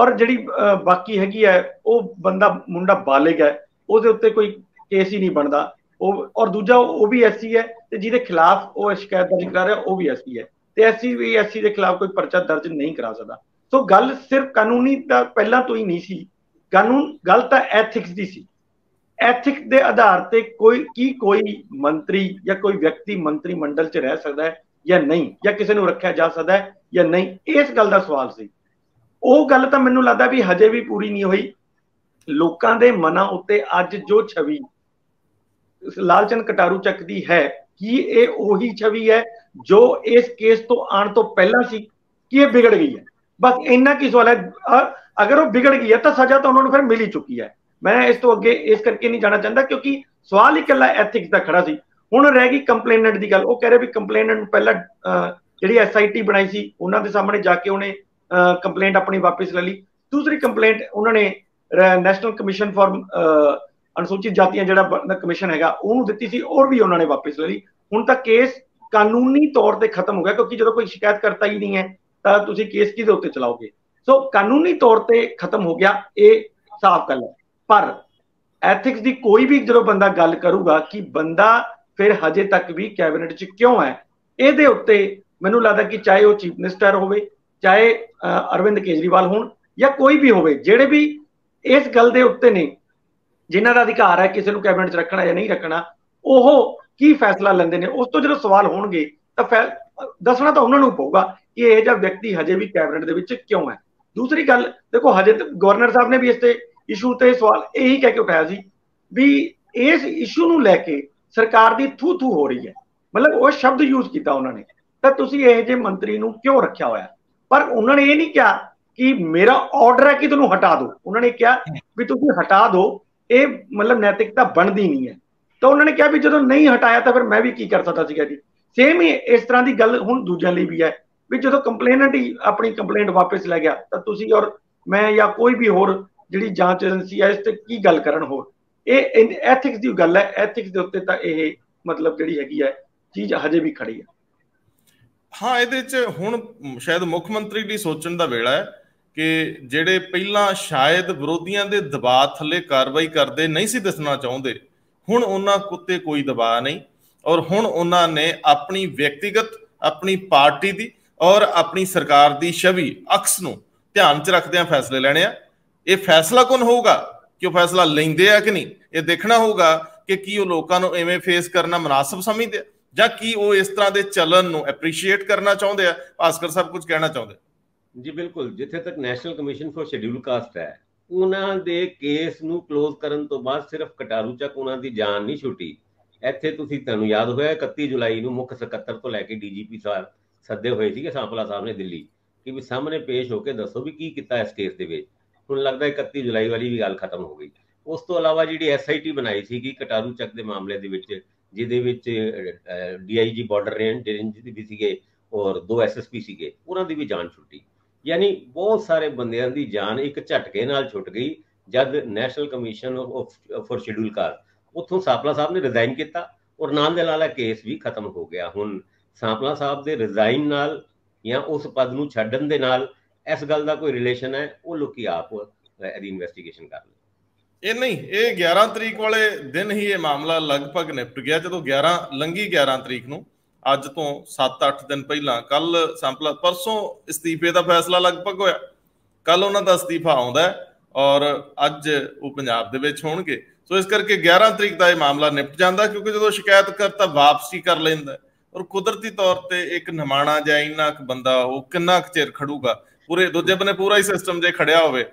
ਔਰ ਜਿਹੜੀ ਬਾਕੀ ਹੈਗੀ ਹੈ ਉਹ ਬੰਦਾ ਮੁੰਡਾ ਬਾਲਿਗ ਹੈ ਉਹਦੇ ਉੱਤੇ ਕੋਈ ਕੇਸ ਹੀ ਨਹੀਂ ਬਣਦਾ। ਉਹ ਔਰ ਦੂਜਾ ਉਹ ਵੀ ਐਸੀ ਹੈ ਤੇ ਜਿਹਦੇ ਖਿਲਾਫ ਉਹ ਸ਼ਿਕਾਇਤ ਦਰਜ ਕਰਾ ਰਿਹਾ ਉਹ ਵੀ ਐਸੀ ਹੈ ਤੇ ਐਸੀ ਵੀ ਐਸੀ ਦੇ ਖਿਲਾਫ ਕੋਈ ਪਰਚਾ ਦਰਜ ਨਹੀਂ ਕਰਾ ਸਕਦਾ। ਸੋ ਗੱਲ ਸਿਰਫ ਕਾਨੂੰਨੀ ਤਾਂ ਪਹਿਲਾਂ ਤੋਂ ਹੀ ਨਹੀਂ ਸੀ, ਕਾਨੂੰਨ ਗੱਲ ਤਾਂ ਐਥਿਕਸ ਦੀ ਸੀ। ਐਥਿਕਸ ਦੇ ਆਧਾਰ ਤੇ ਕੋਈ ਕੀ ਕੋਈ ਮੰਤਰੀ ਜਾਂ ਕੋਈ ਵਿਅਕਤੀ ਮੰਤਰੀ ਮੰਡਲ 'ਚ ਰਹਿ ਸਕਦਾ ਹੈ ਜਾਂ ਨਹੀਂ, ਜਾਂ ਕਿਸੇ ਨੂੰ ਰੱਖਿਆ ਜਾ ਸਕਦਾ ਹੈ ਜਾਂ ਨਹੀਂ, ਇਸ ਗੱਲ ਦਾ ਸਵਾਲ ਸੀ। ਉਹ ਗੱਲ ਤਾਂ ਮੈਨੂੰ ਲੱਗਦਾ ਵੀ ਹਜੇ ਵੀ ਪੂਰੀ ਨਹੀਂ ਹੋਈ। ਲੋਕਾਂ ਦੇ ਮਨਾਂ ਉੱਤੇ ਅੱਜ ਜੋ ਛਵੀ ਲਾਲ ਚੰਦ ਕਟਾਰੂ ਚੱਕ ਦੀ ਹੈ ਕੀ ਇਹ ਉਹੀ ਛਵੀ ਹੈ जो इस केस तो आने तो पहला सी कि ये बिगड़ गई है? बस इन्ना की सवाल है। अगर वो बिगड़ गई है तो सजा तो उन्होंने फिर मिल ही चुकी है। मैं इस तो अगे इस करके नहीं जाना चाहता क्योंकि सवाल ही कला एथिक्स का खड़ा सी। हुण रह गई कंप्लेनेंट की गल। वो कह रहे भी कंप्लेनेंट नूं पहला जिहड़ी एस आई टी बनाई सी उन्होंने सामने जाके उन्हें कंप्लेंट अपनी वापस ले ली। दूसरी कंप्लेंट उन्होंने नैशनल कमीशन फॉर अनुसूचित जातियां जिहड़ा कमीशन हैगा उहनूं दित्ती सी, और भी उन्होंने वापस ले ली। हुण तां केस कानूनी तौर पर खत्म हो गया क्योंकि जो कोई शिकायत करता ही नहीं है तो तुसी केस किस उत्ते चलाओगे? सो कानूनी तौर पर खत्म हो गया, ये साफ गल है। पर एथिक्स की कोई भी जो बंदा गल करूगा कि बंदा फिर हजे तक भी कैबिनेट च क्यों है, ये उत्ते मैनू लगता कि चाहे वह चीफ मिनिस्टर हो, चाहे अरविंद केजरीवाल हो, या कोई भी हो, जेडे भी इस गल के उत्ते ने जिन्हों का अधिकार है किसी को कैबिनेट रखना या नहीं रखना, वह ਕੀ ਫੈਸਲਾ ਲੈਂਦੇ ਨੇ। ਉਸ ਤੋਂ ਜਦੋਂ ਸਵਾਲ ਹੋਣਗੇ ਤਾਂ ਫੈ ਦੱਸਣਾ ਤਾਂ ਉਹਨਾਂ ਨੂੰ ਪਊਗਾ ਕਿ ਇਹ ਜਿਹੜਾ ਵਿਅਕਤੀ ਹਜੇ ਵੀ ਕੈਬਨਿਟ ਦੇ ਵਿੱਚ ਕਿਉਂ ਹੈ। ਦੂਸਰੀ ਗੱਲ ਦੇਖੋ, ਹਜੇ ਤੱਕ ਗਵਰਨਰ ਸਾਹਿਬ ਨੇ ਵੀ ਇਸ ਤੇ ਇਸ਼ੂ ਤੇ ਸਵਾਲ ਇਹੀ ਕਹਿ ਕੇ ਉਠਾਇਆ ਸੀ ਵੀ ਇਸ ਇਸ਼ੂ ਨੂੰ ਲੈ ਕੇ ਸਰਕਾਰ ਦੀ ਥੂ ਥੂ ਹੋ ਰਹੀ ਹੈ, ਮਤਲਬ ਉਹ ਸ਼ਬਦ ਯੂਜ਼ ਕੀਤਾ ਉਹਨਾਂ ਨੇ, ਤਾਂ ਤੁਸੀਂ ਇਹ ਜਿਹੇ ਮੰਤਰੀ ਨੂੰ ਕਿਉਂ ਰੱਖਿਆ ਹੋਇਆ? ਪਰ ਉਹਨਾਂ ਨੇ ਇਹ ਨਹੀਂ ਕਿਹਾ ਕਿ ਮੇਰਾ ਆਰਡਰ ਹੈ ਕਿ ਤੁਹਾਨੂੰ ਹਟਾ ਦਿਓ, ਉਹਨਾਂ ਨੇ ਕਿਹਾ ਵੀ ਤੁਸੀਂ ਹਟਾ ਦਿਓ, ਇਹ ਮਤਲਬ ਨੈਤਿਕਤਾ ਬਣਦੀ ਨਹੀਂ ਹੈ। तो उन्होंने कहा भी जो नहीं हटाया तो फिर मैं भी की कर सकता सीगा जी। सेम ही इस तरह की गल हुण दूजे लिए भी है भी जो कंप्लेनेंट ही अपनी कंप्लेंट वापस लै गया तो तुसी और मैं या कोई भी होर जिहड़ी जांच एजेंसी है इस ते की गल करन। होर एथिक्स की गल है, एथिक्स के उत्ते तां इह मतलब ਜਿਹੜੀ ਹੈਗੀ ਹੈ ਚੀਜ਼ ਹਜੇ ਵੀ ਖੜੀ ਹੈ। ਹਾਂ, ਇਹਦੇ 'ਚ ਹੁਣ ਸ਼ਾਇਦ ਮੁੱਖ ਮੰਤਰੀ ਲਈ ਸੋਚਣ ਦਾ ਵੇਲਾ ਹੈ ਕਿ ਜਿਹੜੇ ਪਹਿਲਾਂ ਸ਼ਾਇਦ ਵਿਰੋਧੀਆਂ ਦੇ ਦਬਾਅ ਥੱਲੇ ਕਾਰਵਾਈ ਕਰਦੇ ਨਹੀਂ ਸੀ ਦੱਸਣਾ ਚਾਹੁੰਦੇ, ਹੁਣ ਉਹਨਾਂ ਉੱਤੇ ਕੋਈ ਦਬਾਅ ਨਹੀਂ ਔਰ ਹੁਣ ਉਹਨਾਂ ਨੇ ਆਪਣੀ ਵਿਅਕਤੀਗਤ, ਆਪਣੀ ਪਾਰਟੀ ਦੀ ਔਰ ਆਪਣੀ ਸਰਕਾਰ ਦੀ ਛਵੀ ਅਕਸ ਨੂੰ ਧਿਆਨ 'ਚ ਰੱਖਦਿਆਂ ਫੈਸਲੇ ਲੈਣੇ ਆ। ਇਹ ਫੈਸਲਾ ਕੌਣ ਹੋਊਗਾ ਕਿ ਉਹ ਫੈਸਲਾ ਲੈਂਦੇ ਆ ਕਿ ਨਹੀਂ, ਇਹ ਦੇਖਣਾ ਹੋਊਗਾ ਕਿ ਕੀ ਉਹ ਲੋਕਾਂ ਨੂੰ ਐਵੇਂ ਫੇਸ ਕਰਨਾ ਮناسب ਸਮਝਦੇ ਆ ਜਾਂ ਕੀ ਉਹ ਇਸ ਤਰ੍ਹਾਂ ਦੇ ਚਲਨ ਨੂੰ ਐਪਰੀਸ਼ੀਏਟ ਕਰਨਾ ਚਾਹੁੰਦੇ ਆ। ਭਾਸਕਰ ਸਾਹਿਬ ਕੁਝ ਕਹਿਣਾ ਚਾਹੁੰਦੇ? ਜੀ ਬਿਲਕੁਲ, ਜਿੱਥੇ ਤੱਕ national commission for schedule caste ਹੈ ਉਹਨਾਂ ਦੇ ਕੇਸ ਨੂੰ ਕਲੋਜ਼ ਕਰਨ ਤੋਂ ਬਾਅਦ ਸਿਰਫ ਕਟਾਰੂ ਚੱਕ ਉਹਨਾਂ ਦੀ ਜਾਨ ਨਹੀਂ ਛੁੱਟੀ। ਇੱਥੇ ਤੁਸੀਂ ਤੁਹਾਨੂੰ ਯਾਦ ਹੋਇਆ ਇਕੱਤੀ ਜੁਲਾਈ ਨੂੰ ਮੁੱਖ ਸਕੱਤਰ ਤੋਂ ਲੈ ਕੇ ਡੀਜੀਪੀ ਸਾਹਿਬ ਸੱਦੇ ਹੋਏ ਸੀਗੇ ਸਾਂਪਲਾ ਸਾਹਿਬ ਨੇ ਦਿੱਲੀ ਕਿ ਵੀ ਸਾਹਮਣੇ ਪੇਸ਼ ਹੋ ਕੇ ਦੱਸੋ ਵੀ ਕੀ ਕੀਤਾ ਇਸ ਕੇਸ ਦੇ ਵਿੱਚ। ਹੁਣ ਲੱਗਦਾ ਇਕੱਤੀ ਜੁਲਾਈ ਵਾਲੀ ਵੀ ਗੱਲ ਖਤਮ ਹੋ ਗਈ। ਉਸ ਤੋਂ ਇਲਾਵਾ ਜਿਹੜੀ ਐਸ ਆਈ ਟੀ ਬਣਾਈ ਸੀਗੀ ਕਟਾਰੂ ਚੱਕ ਦੇ ਮਾਮਲੇ ਦੇ ਵਿੱਚ, ਜਿਹਦੇ ਵਿੱਚ ਡੀ ਆਈ ਜੀ ਬਾਰਡਰ ਰੇਂਜ ਦੇ ਵੀ ਸੀਗੇ ਔਰ ਦੋ ਐਸ ਐਸ ਪੀ ਸੀਗੇ, ਉਹਨਾਂ ਦੀ ਵੀ ਜਾਨ ਛੁੱਟੀ। ਯਾਨੀ ਬਹੁਤ ਸਾਰੇ ਬੰਦਿਆਂ ਦੀ ਜਾਨ ਇੱਕ ਝਟਕੇ ਨਾਲ ਛੁੱਟ ਗਈ ਜਦ national commission for schedule caste ਉੱਥੋਂ ਸਾਂਪਲਾ ਸਾਹਿਬ ਨੇ ਰਿਜ਼ਾਈਨ ਕੀਤਾ ਔਰ ਨਾਲ ਦੇ ਨਾਲ ਕੇਸ ਵੀ ਖਤਮ ਹੋ ਗਿਆ। ਹੁਣ ਸਾਂਪਲਾ ਸਾਹਿਬ ਦੇ ਰਿਜ਼ਾਈਨ ਨਾਲ ਜਾਂ ਉਸ ਪਦ ਨੂੰ ਛੱਡਣ ਦੇ ਨਾਲ ਇਸ ਗੱਲ ਦਾ ਕੋਈ ਰਿਲੇਸ਼ਨ ਹੈ, ਉਹ ਲੋਕੀ ਆਪ ਇਹਦੀ ਇਨਵੈਸਟੀਗੇਸ਼ਨ ਕਰ ਲੈਣ। ਇਹ ਨਹੀਂ, ਇਹ ਗਿਆਰਾਂ ਤਰੀਕ ਵਾਲੇ ਦਿਨ ਹੀ ਇਹ ਮਾਮਲਾ ਲਗਭਗ ਨਿਪਟ ਗਿਆ ਜਦੋਂ ਗਿਆਰਾਂ ਲੰਗੀ ਗਿਆਰਾਂ ਤਰੀਕ ਨੂੰ, ਅੱਜ ਤੋਂ ਸੱਤ ਅੱਠ ਦਿਨ ਪਹਿਲਾਂ। ਕੱਲ ਸਾਂਪਲਾ, ਪਰਸੋਂ ਅਸਤੀਫੇ ਦਾ ਫੈਸਲਾ ਲਗਭਗ ਹੋਇਆ, ਕੱਲ ਉਹਨਾਂ ਦਾ ਅਸਤੀਫਾ ਆਉਂਦਾ ਔਰ ਅੱਜ ਉਹ ਪੰਜਾਬ ਦੇ ਵਿੱਚ ਹੋਣਗੇ। ਸੋ ਇਸ ਕਰਕੇ ਗਿਆਰਾਂ ਤਰੀਕ ਦਾ ਇਹ ਮਾਮਲਾ ਨਿਪਟ ਜਾਂਦਾ ਕਿਉਂਕਿ ਜਦੋਂ ਸ਼ਿਕਾਇਤ ਕਰਤਾ ਵਾਪਸੀ ਕਰ ਲੈਂਦਾ ਔਰ ਕੁਦਰਤੀ ਤੌਰ ਤੇ ਇੱਕ ਨਿਮਾਣਾ ਜਾਂ ਇੰਨਾ ਕੁ ਬੰਦਾ ਉਹ ਕਿੰਨਾ ਕੁ ਚਿਰ ਖੜੂਗਾ। ਪੂਰੇ ਦੂਜੇ ਬੰਨੇ ਪੂਰਾ ਹੀ ਸਿਸਟਮ ਜੇ ਖੜਿਆ ਹੋਵੇ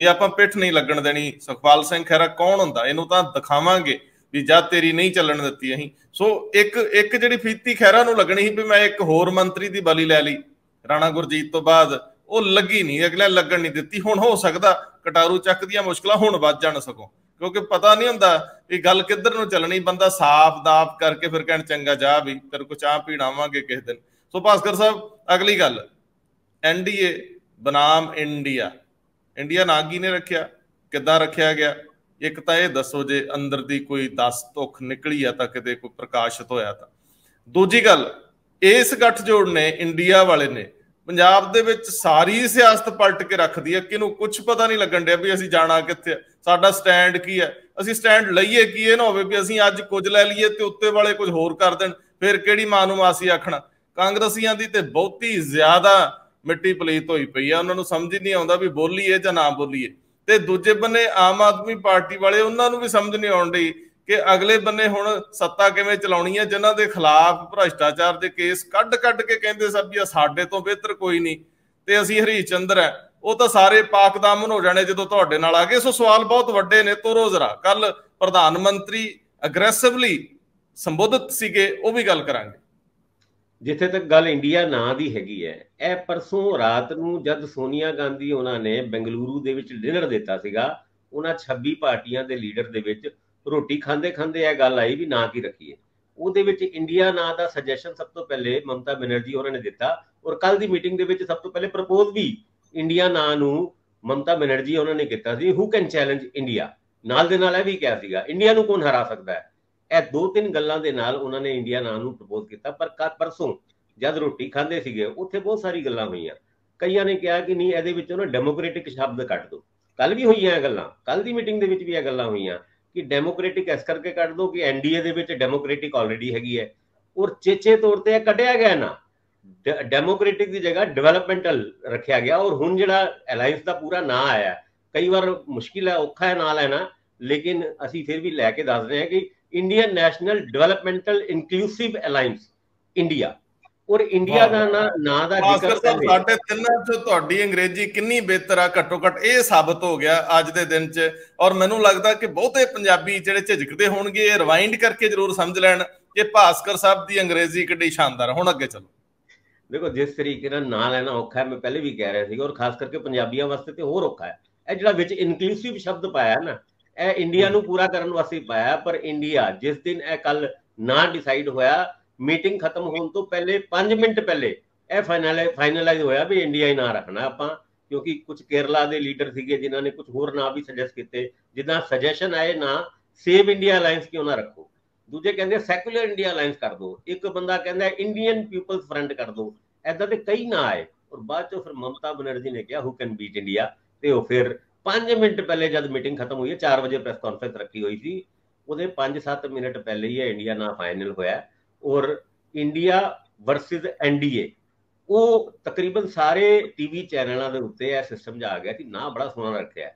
ਇਹ ਆਪਾਂ ਪਿੱਠ ਨਹੀਂ ਲੱਗਣ ਦੇਣੀ। ਸੁਖਪਾਲ ਸਿੰਘ ਖਹਿਰਾ ਕੌਣ ਹੁੰਦਾ, ਇਹਨੂੰ ਤਾਂ ਦਿਖਾਵਾਂਗੇ ਵੀ ਜਦ ਤੇਰੀ ਨਹੀਂ ਚੱਲਣ ਦਿੱਤੀ ਅਸੀਂ। ਸੋ ਇੱਕ ਇੱਕ ਜਿਹੜੀ ਫੀਤੀ ਖਹਿਰਾ ਨੂੰ ਲੱਗਣੀ ਸੀ ਵੀ ਮੈਂ ਇੱਕ ਹੋਰ ਮੰਤਰੀ ਦੀ ਬਲੀ ਲੈ ਲਈ ਰਾਣਾ ਗੁਰਜੀਤ ਤੋਂ ਬਾਅਦ, ਉਹ ਲੱਗੀ ਨਹੀਂ, ਅਗਲੇ ਲੱਗਣ ਨਹੀਂ ਦਿੱਤੀ। ਹੁਣ ਹੋ ਸਕਦਾ ਕਟਾਰੂ ਚੱਕ ਦੀਆਂ ਮੁਸ਼ਕਲਾਂ ਹੁਣ ਵੱਧ ਜਾਣ ਸਕੋ ਕਿਉਂਕਿ ਪਤਾ ਨਹੀਂ ਹੁੰਦਾ ਵੀ ਗੱਲ ਕਿੱਧਰ ਨੂੰ ਚੱਲਣੀ। ਬੰਦਾ ਸਾਫ਼ ਦਾਫ ਕਰਕੇ ਫਿਰ ਕਹਿਣ ਚੰਗਾ ਜਾ ਵੀ ਤੇਰੇ ਕੋਲ ਚਾਹ ਪੀਣਾਵਾਂਗੇ ਕਿਸੇ ਦਿਨ। ਸੋ ਭਾਸਕਰ ਸਾਹਿਬ ਅਗਲੀ ਗੱਲ, ਐਨ ਡੀ ਏ ਬਨਾਮ ਇੰਡੀਆ, ਇੰਡੀਆ ਨਾਂ ਕੀ ਨੇ ਰੱਖਿਆ, ਕਿੱਦਾਂ ਰੱਖਿਆ ਗਿਆ, ਇੱਕ ਤਾਂ ਇਹ ਦੱਸੋ ਜੇ ਅੰਦਰ ਦੀ ਕੋਈ ਦਸ ਧੁੱਖ ਨਿਕਲੀ ਆ ਤਾਂ ਕਿਤੇ ਕੋਈ ਪ੍ਰਕਾਸ਼ਿਤ ਹੋਇਆ ਤਾਂ। ਦੂਜੀ ਗੱਲ, ਇਸ ਗੱਠਜੋੜ ਨੇ ਇੰਡੀਆ ਵਾਲੇ ਨੇ ਪੰਜਾਬ ਦੇ ਵਿੱਚ ਸਾਰੀ ਸਿਆਸਤ ਪਲਟ ਕੇ ਰੱਖਦੀ ਹੈ। ਕਿਹਨੂੰ ਕੁਝ ਪਤਾ ਨਹੀਂ ਲੱਗਣ ਡਿਆ ਵੀ ਅਸੀਂ ਜਾਣਾ ਕਿੱਥੇ, ਸਾਡਾ ਸਟੈਂਡ ਕੀ ਹੈ, ਅਸੀਂ ਸਟੈਂਡ ਲਈਏ ਕੀ। ਇਹ ਨਾ ਹੋਵੇ ਵੀ ਅਸੀਂ ਅੱਜ ਕੁਝ ਲੈ ਲਈਏ ਤੇ ਉੱਤੇ ਵਾਲੇ ਕੁਝ ਹੋਰ ਕਰ ਦੇਣ, ਫਿਰ ਕਿਹੜੀ ਮਾਂ ਨੂੰ ਮਾਸੀ ਆਖਣਾ। ਕਾਂਗਰਸੀਆਂ ਦੀ ਤੇ ਬਹੁਤੀ ਜ਼ਿਆਦਾ ਮਿੱਟੀ ਪਲੀਤ ਹੋਈ ਪਈ ਆ, ਉਹਨਾਂ ਨੂੰ ਸਮਝ ਨਹੀਂ ਆਉਂਦਾ ਵੀ ਬੋਲੀਏ ਜਾਂ ਨਾ ਬੋਲੀਏ। ਤੇ ਦੂਜੇ ਬੰਨੇ ਆਮ ਆਦਮੀ ਪਾਰਟੀ ਵਾਲੇ, ਉਹਨਾਂ ਨੂੰ ਵੀ ਸਮਝ ਨਹੀਂ ਆਉਣ ਡਈ ਕਿ ਅਗਲੇ ਬੰਨੇ ਹੁਣ ਸੱਤਾ ਕਿਵੇਂ ਚਲਾਉਣੀ ਹੈ। ਜਿਨ੍ਹਾਂ ਦੇ ਖਿਲਾਫ ਭ੍ਰਿਸ਼ਟਾਚਾਰ ਦੇ ਕੇਸ ਕੱਢ ਕੱਢ ਕੇ ਕਹਿੰਦੇ ਸਭ ਵੀ ਸਾਡੇ ਤੋਂ ਬਿਹਤਰ ਕੋਈ ਨਹੀਂ ਤੇ ਅਸੀਂ ਹਰੀਸ਼ ਚੰਦਰ ਹੈ, ਉਹ ਤਾਂ ਸਾਰੇ ਪਾਕਦਾਮਨ ਹੋ ਜਾਣੇ ਜਦੋਂ ਤੁਹਾਡੇ ਨਾਲ ਆ ਗਏ। ਸੋ ਸਵਾਲ ਬਹੁਤ ਵੱਡੇ ਨੇ, ਤੋਰੋ ਜ਼ਰਾ। ਕੱਲ ਪ੍ਰਧਾਨ ਮੰਤਰੀ ਅਗਰੈਸਿਵਲੀ ਸੰਬੋਧਿਤ ਸੀਗੇ, ਉਹ ਵੀ ਗੱਲ ਕਰਾਂਗੇ। ਜਿੱਥੇ ਤੱਕ ਗੱਲ ਇੰਡੀਆ ਨਾਂ ਦੀ ਹੈਗੀ ਹੈ, ਇਹ ਪਰਸੋਂ ਰਾਤ ਨੂੰ ਜਦ ਸੋਨੀਆ ਗਾਂਧੀ ਉਹਨਾਂ ਨੇ ਬੈਂਗਲੁਰੂ ਦੇ ਵਿੱਚ ਡਿਨਰ ਦਿੱਤਾ ਸੀਗਾ, ਉਹਨਾਂ ਛੱਬੀ ਪਾਰਟੀਆਂ ਦੇ ਲੀਡਰ ਦੇ ਵਿੱਚ ਰੋਟੀ ਖਾਂਦੇ ਖਾਂਦੇ ਇਹ ਗੱਲ ਆਈ ਵੀ ਨਾਂ ਕੀ ਰੱਖੀਏ। ਉਹਦੇ ਵਿੱਚ ਇੰਡੀਆ ਨਾਂ ਦਾ ਸੁਜੈਸ਼ਨ ਸਭ ਤੋਂ ਪਹਿਲੇ ਮਮਤਾ ਬੈਨਰਜੀ ਉਹਨਾਂ ਨੇ ਦਿੱਤਾ ਔਰ ਕੱਲ ਦੀ ਮੀਟਿੰਗ ਦੇ ਵਿੱਚ ਸਭ ਤੋਂ ਪਹਿਲੇ ਪ੍ਰਪੋਜ਼ ਵੀ ਇੰਡੀਆ ਨਾਂ ਨੂੰ ਮਮਤਾ ਬੈਨਰਜੀ ਉਹਨਾਂ ਨੇ ਕੀਤਾ ਸੀ, ਹੂ ਕੈਨ ਚੈਲੰਜ ਇੰਡੀਆ। ਨਾਲ ਦੇ ਨਾਲ ਇਹ ਵੀ ਕਿਹਾ ਸੀਗਾ ਇੰਡੀਆ ਨੂੰ ਕੌਣ ਹਰਾ ਸਕਦਾ ਹੈ। ਇਹ ਦੋ ਤਿੰਨ ਗੱਲਾਂ ਦੇ ਨਾਲ ਉਹਨਾਂ ਨੇ ਇੰਡੀਆ ਨਾਂ ਨੂੰ ਪ੍ਰਪੋਜ਼ ਕੀਤਾ। ਪਰ ਪਰਸੋਂ ਜਦ ਰੋਟੀ ਖਾਂਦੇ ਸੀਗੇ ਉੱਥੇ ਬਹੁਤ ਸਾਰੀ ਗੱਲਾਂ ਹੋਈਆਂ। ਕਈਆਂ ਨੇ ਕਿਹਾ ਕਿ ਨਹੀਂ ਇਹਦੇ ਵਿੱਚੋਂ ਨਾ ਡੈਮੋਕ੍ਰੈਟਿਕ ਸ਼ਬਦ ਕੱਢ ਦਿਓ। ਕੱਲ ਵੀ ਹੋਈਆਂ ਇਹ ਗੱਲਾਂ, ਕੱਲ ਦੀ ਮੀਟਿੰਗ ਦੇ ਵਿੱਚ ਵੀ ਇਹ ਗੱਲਾਂ ਹੋਈਆਂ ਕਿ ਡੈਮੋਕ੍ਰੈਟਿਕ ਇਸ ਕਰਕੇ ਕੱਢ ਦਿਓ ਕਿ ਐਨ ਡੀ ਏ ਦੇ ਵਿੱਚ ਡੈਮੋਕ੍ਰੈਟਿਕ ਆਲਰੇਡੀ ਹੈਗੀ ਹੈ ਔਰ ਚੇਚੇ ਤੌਰ ਤੇ ਇਹ ਕੱਢਿਆ ਗਿਆ ਨਾ, ਡੈਮੋਕ੍ਰੈਟਿਕ ਦੀ ਜਗ੍ਹਾ ਡਿਵੈਲਪਮੈਂਟਲ ਰੱਖਿਆ ਗਿਆ। ਔਰ ਹੁਣ ਜਿਹੜਾ ਅਲਾਈਅੰਸ ਦਾ ਪੂਰਾ ਨਾਂ ਆਇਆ, ਕਈ ਵਾਰ ਮੁਸ਼ਕਿਲ ਹੈ, ਔਖਾ ਹੈ ਨਾਂ ਲੈਣਾ, ਲੇਕਿਨ ਅਸੀਂ ਫਿਰ ਵੀ ਲੈ ਕੇ ਦੱਸ ਰਹੇ ਹਾਂ ਕਿ Indian national developmental inclusive alliance India. ਔਰ ਇੰਡੀਆ ਦਾ ਨਾਂ ਦਾ ਜ਼ਿਕਰ ਸਾਡੇ ਤਿੰਨਾਂ ਚੋਂ ਤੁਹਾਡੀ ਅੰਗਰੇਜ਼ੀ ਕਿੰਨੀ ਬਿਹਤਰ ਆ, ਘੱਟੋ ਘੱਟ ਇਹ ਸਾਬਤ ਹੋ ਗਿਆ ਅੱਜ ਦੇ ਦਿਨ 'ਚ। ਔਰ ਮੈਨੂੰ ਲੱਗਦਾ ਕਿ ਬਹੁਤੇ ਪੰਜਾਬੀ ਜਿਹੜੇ ਝਿਜਕਦੇ ਹੋਣਗੇ ਇਹ ਰਿਵਾਈਂਡ ਕਰਕੇ ਜ਼ਰੂਰ ਸਮਝ ਲੈਣ ਕਿ ਭਾਸਕਰ ਸਾਹਿਬ ਦੀ ਅੰਗਰੇਜ਼ੀ ਕਿੱਡੀ ਸ਼ਾਨਦਾਰ। ਹੁਣ ਅੱਗੇ ਚਲੋ। ਦੇਖੋ ਜਿਸ ਤਰੀਕੇ ਨਾਲ ਨਾਂ ਲੈਣਾ ਔਖਾ ਹੈ, ਮੈਂ ਪਹਿਲੇ ਵੀ ਕਹਿ ਰਿਹਾ ਸੀ, ਔਰ ਖਾਸ ਕਰਕੇ ਪੰਜਾਬੀਆਂ ਵਾਸਤੇ ਤੇ ਹੋਰ ਔਖਾ ਹੈ। ਇਹ ਜਿਹੜਾ ਵਿੱਚ ਇਨਕਲੂਸਿਵ ਸ਼ਬਦ ਪਾਇਆ ਨਾ, ਇਹ ਇੰਡੀਆ ਨੂੰ ਪੂਰਾ ਕਰਨ ਵਾਸਤੇ ਪਾਇਆ। ਪਰ ਇੰਡੀਆ ਜਿਸ ਦਿਨ ਇਹ ਕੱਲ ਨਾ ਡਿਸਾਈਡ ਹੋਇਆ, ਮੀਟਿੰਗ ਖਤਮ ਹੋਣ ਤੋਂ ਪਹਿਲੇ ਪੰਜ ਮਿੰਟ ਪਹਿਲੇ ਇਹ ਫਾਈਨਲ ਫਾਈਨਲਾਈਜ਼ ਹੋਇਆ ਵੀ ਇੰਡੀਆ ਹੀ ਨਾਂ ਰੱਖਣਾ ਆਪਾਂ, ਕਿਉਂਕਿ ਕੁਝ ਕੇਰਲਾ ਦੇ ਲੀਡਰ ਸੀਗੇ ਜਿਨ੍ਹਾਂ ਨੇ ਕੁਝ ਹੋਰ ਨਾਂ ਵੀ ਸੁਜੈਸਟ ਕੀਤੇ। ਜਿੱਦਾਂ ਸੁਜੈਸ਼ਨ ਆਏ ਨਾ ਸੇਵ ਇੰਡੀਆ ਅਲਾਈਅੰਸ ਕਿਉਂ ਨਾ ਰੱਖੋ, दूजे कहते सैकुलर इंडिया अलायंस कर दो, एक बंदा कहता इंडियन पीपल्स फ्रंट कर दो, ऐसा तो कई ना आए। और बाद चो फिर ममता बनर्जी ने कहा हु कैन बीट इंडिया, तो फिर पांच मिनट पहले जब मीटिंग खत्म हुई है चार बजे प्रेस कॉन्फ्रेंस रखी हुई थी, वो पांच सात मिनट पहले ही इंडिया ना फाइनल होया। और इंडिया वर्सिज एनडीए वो तकरीबन सारे टीवी चैनलों के उत्ते यह सिस्टम जा गया कि ना बड़ा सोहना रखा है।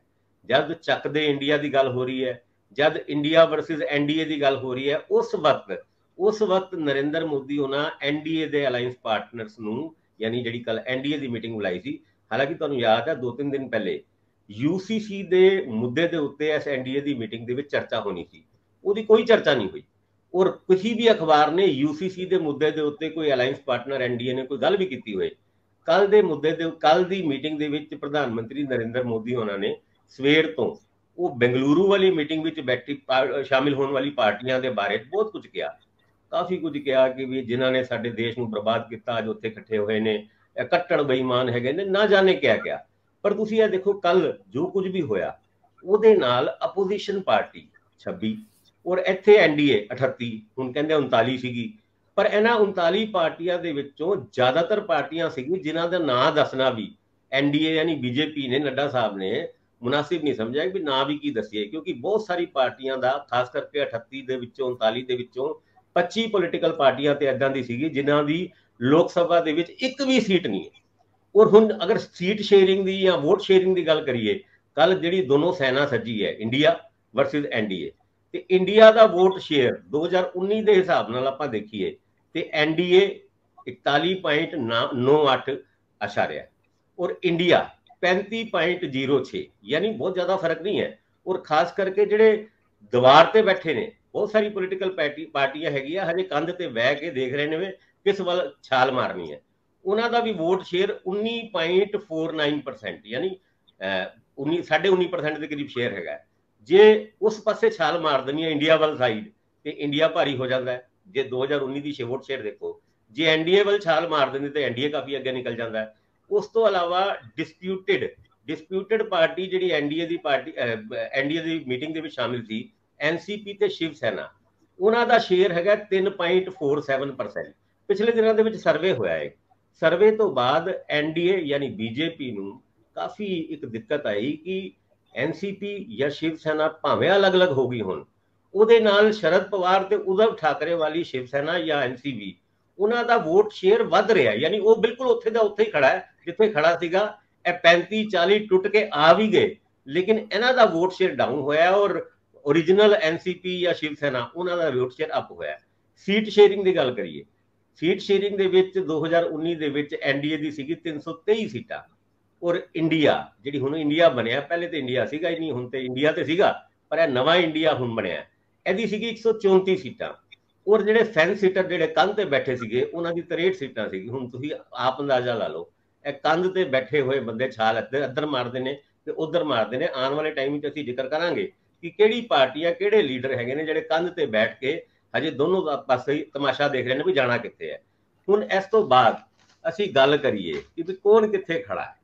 जब चक दे इंडिया की गल हो रही है, जब इंडिया वर्सिज एनडीए की गल हो रही है, उस वक्त उस वक्त नरेंद्र मोदी उन्होंने एनडीए के अलायंस पार्टनर्स नूं यानी जी कल एनडीए की मीटिंग बुलाई थी। हालांकि तुहानूं याद है दो तीन दिन पहले यूसीसी के मुद्दे के उत्ते इस एनडीए की मीटिंग दे विच चर्चा होनी थी, उसकी कोई चर्चा नहीं हुई। और किसी भी अखबार ने यूसीसी के मुद्दे के उत्ते कोई अलायंस पार्टनर एनडीए ने कोई गल भी की हुई। कल के मुद्दे दे कल की मीटिंग दे विच प्रधानमंत्री नरेंद्र मोदी उन्होंने सवेर तो वो बेंगलुरु वाली मीटिंग में बैठी शामिल होने वाली पार्टियां के बारे बहुत कुछ कहा, काफ़ी कुछ कहा कि भी जिन्होंने साडे देश को बर्बाद किया अज उत्थे इकट्ठे हुए ने, कट्टड़ बेईमान है ना जाने क्या क्या। पर तुसीं ये देखो कल जो कुछ भी होया उहदे नाल अपोजिशन पार्टी छब्बी और इत्थे एनडीए अठत्ती हुण कहिंदे उनताली सीगी, पर इन्हां उनताली पार्टियां दे विच्चों ज़्यादातर पार्टियां सीगियां जिन्हां दा नां दसना भी एनडीए यानी बीजेपी ने नड्डा साहब ने मुनासिब नहीं समझा कि ना भी की दसीए, क्योंकि बहुत सारी पार्टियां दा खास करके अठत्ती दे विच्चों उनताली दे विच्चों पच्ची पोलिटिकल पार्टियां ते इदां दी सीगी जिन्हां दी लोक सभा दे विच इक भी सीट नहीं है। और हुण अगर सीट शेयरिंग दी या वोट शेयरिंग दी गल करिए कल जिहड़ी दोनों सेना सज्जी है इंडिया वर्सिज एनडीए, ते इंडिया दा वोट शेयर दो हज़ार उन्नीस के हिसाब नाल आपां देखीए ते एनडीए इकताली पॉइंट नौ अठ अशारिया और इंडिया पैंती पॉइंट जीरो छे, यानी बहुत ज़्यादा फर्क नहीं है। और खास करके जिहड़े दीवार पर बैठे ने बहुत सारी पोलिटिकल पार्टी पार्टियां हैगियां हजे कंध ते बह के देख रहे ने किस वाल छाल मारनी है, उन्हां दा भी वोट शेयर उन्नीस पॉइंट फोर नाइन परसेंट यानी उन्नी साढ़े उन्नीस परसेंट के करीब शेयर हैगा। जे उस पासे छाल मार देनी है इंडिया वाल साइड तो इंडिया भारी हो जाता है। जे दो हज़ार उन्नीस की वोट शेयर देखो, जे एनडीए वाल छाल मार देंगे तो एनडीए काफ़ी अगे निकल जाता है। उस तो अलावा डिस्प्यूटिड डिस्प्यूटिड पार्टी जी एनडीए की पार्टी एनडीए की मीटिंग के शामिल थी एनसीपी ते शिव सेना, उन्हां दा शेयर हैगा तीन पॉइंट फोर सैवन परसेंट। पिछले दिनों के सर्वे होया है, सर्वे तो बाद एनडीए यानी बीजेपी नूं काफ़ी एक दिक्कत आई कि एनसीपी या शिव सेना भावें अलग अलग हो गई हुण, उहदे नाल शरद पवार ते उद्धव ठाकरे वाली शिव सेना या एनसीपी उन्हां दा वोट शेयर वध रहा है, यानी वो बिल्कुल उत्थे दा उत्थे ही खड़ा है जिथे खड़ा सीगा। इह पैंती चाली टुट के आ भी गए लेकिन इन्हां दा वोट शेयर डाउन होया और ओरिजिनल एनसीपी या शिव सेना उन्हां दा वोट शेयर अप होया। सीट शेयरिंग की गल करिए सीट शेयरिंग दे विच दो हज़ार उन्नीस दे विच एनडीए दी सीगी तीन सौ तेई सीटां और इंडिया जिहड़ी हुण इंडिया बनिया, पहले तो इंडिया सीगा ही नहीं, हुण तो इंडिया तो सीगा पर यह नवा इंडिया हुण बनिया, इहदी सीगी एक सौ चौंती सीटां। और जिहड़े फैंस सीटर जिहड़े कंध ते बैठे सीगे उन्हां दी तिरेहठ सीटां सीगी। हुण तुसीं आप अंदाजा ला लो इह कंध ते बैठे हुए बंदे छाल इधर इधर मारदे ने ते उधर मारदे ने। आउण वाले टाइम विच असीं जिक्र करांगे कि किहड़ी पार्टी आ किहड़े लीडर हैगे ने जिहड़े कंध ते बैठ के हजे दोनों पासे ही तमाशा देख रहे हैं भी जाना कितने है। हुण इस तो बाद असी गल करिए कि भी कौन कितने खड़ा है।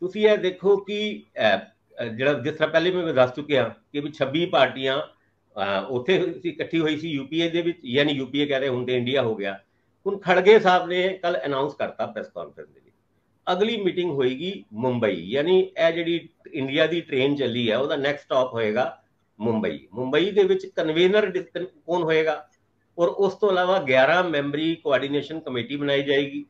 तुसीं ये देखो कि जिहड़ा जिस तरह पहले मैं दस चुकिया कि भी छब्बी पार्टियां उत्थे इकट्ठी हुई सी यूपीए दे विच, यानी यूपीए कह रहे हुण ते इंडिया हो गया। हुण खड़गे साहब ने कल अनाउंस करता प्रेस कॉन्फ्रेंस दे विच अगली मीटिंग होएगी मुंबई, यानी यह जिहड़ी इंडिया की ट्रेन चली है उसका नैक्सट स्टॉप होएगा मुंबई। मुंबई के विच कन्वेनर कौन होएगा और उस तो अलावा ग्यारह मैंबरी कोआर्डीनेशन कमेटी बनाई जाएगी।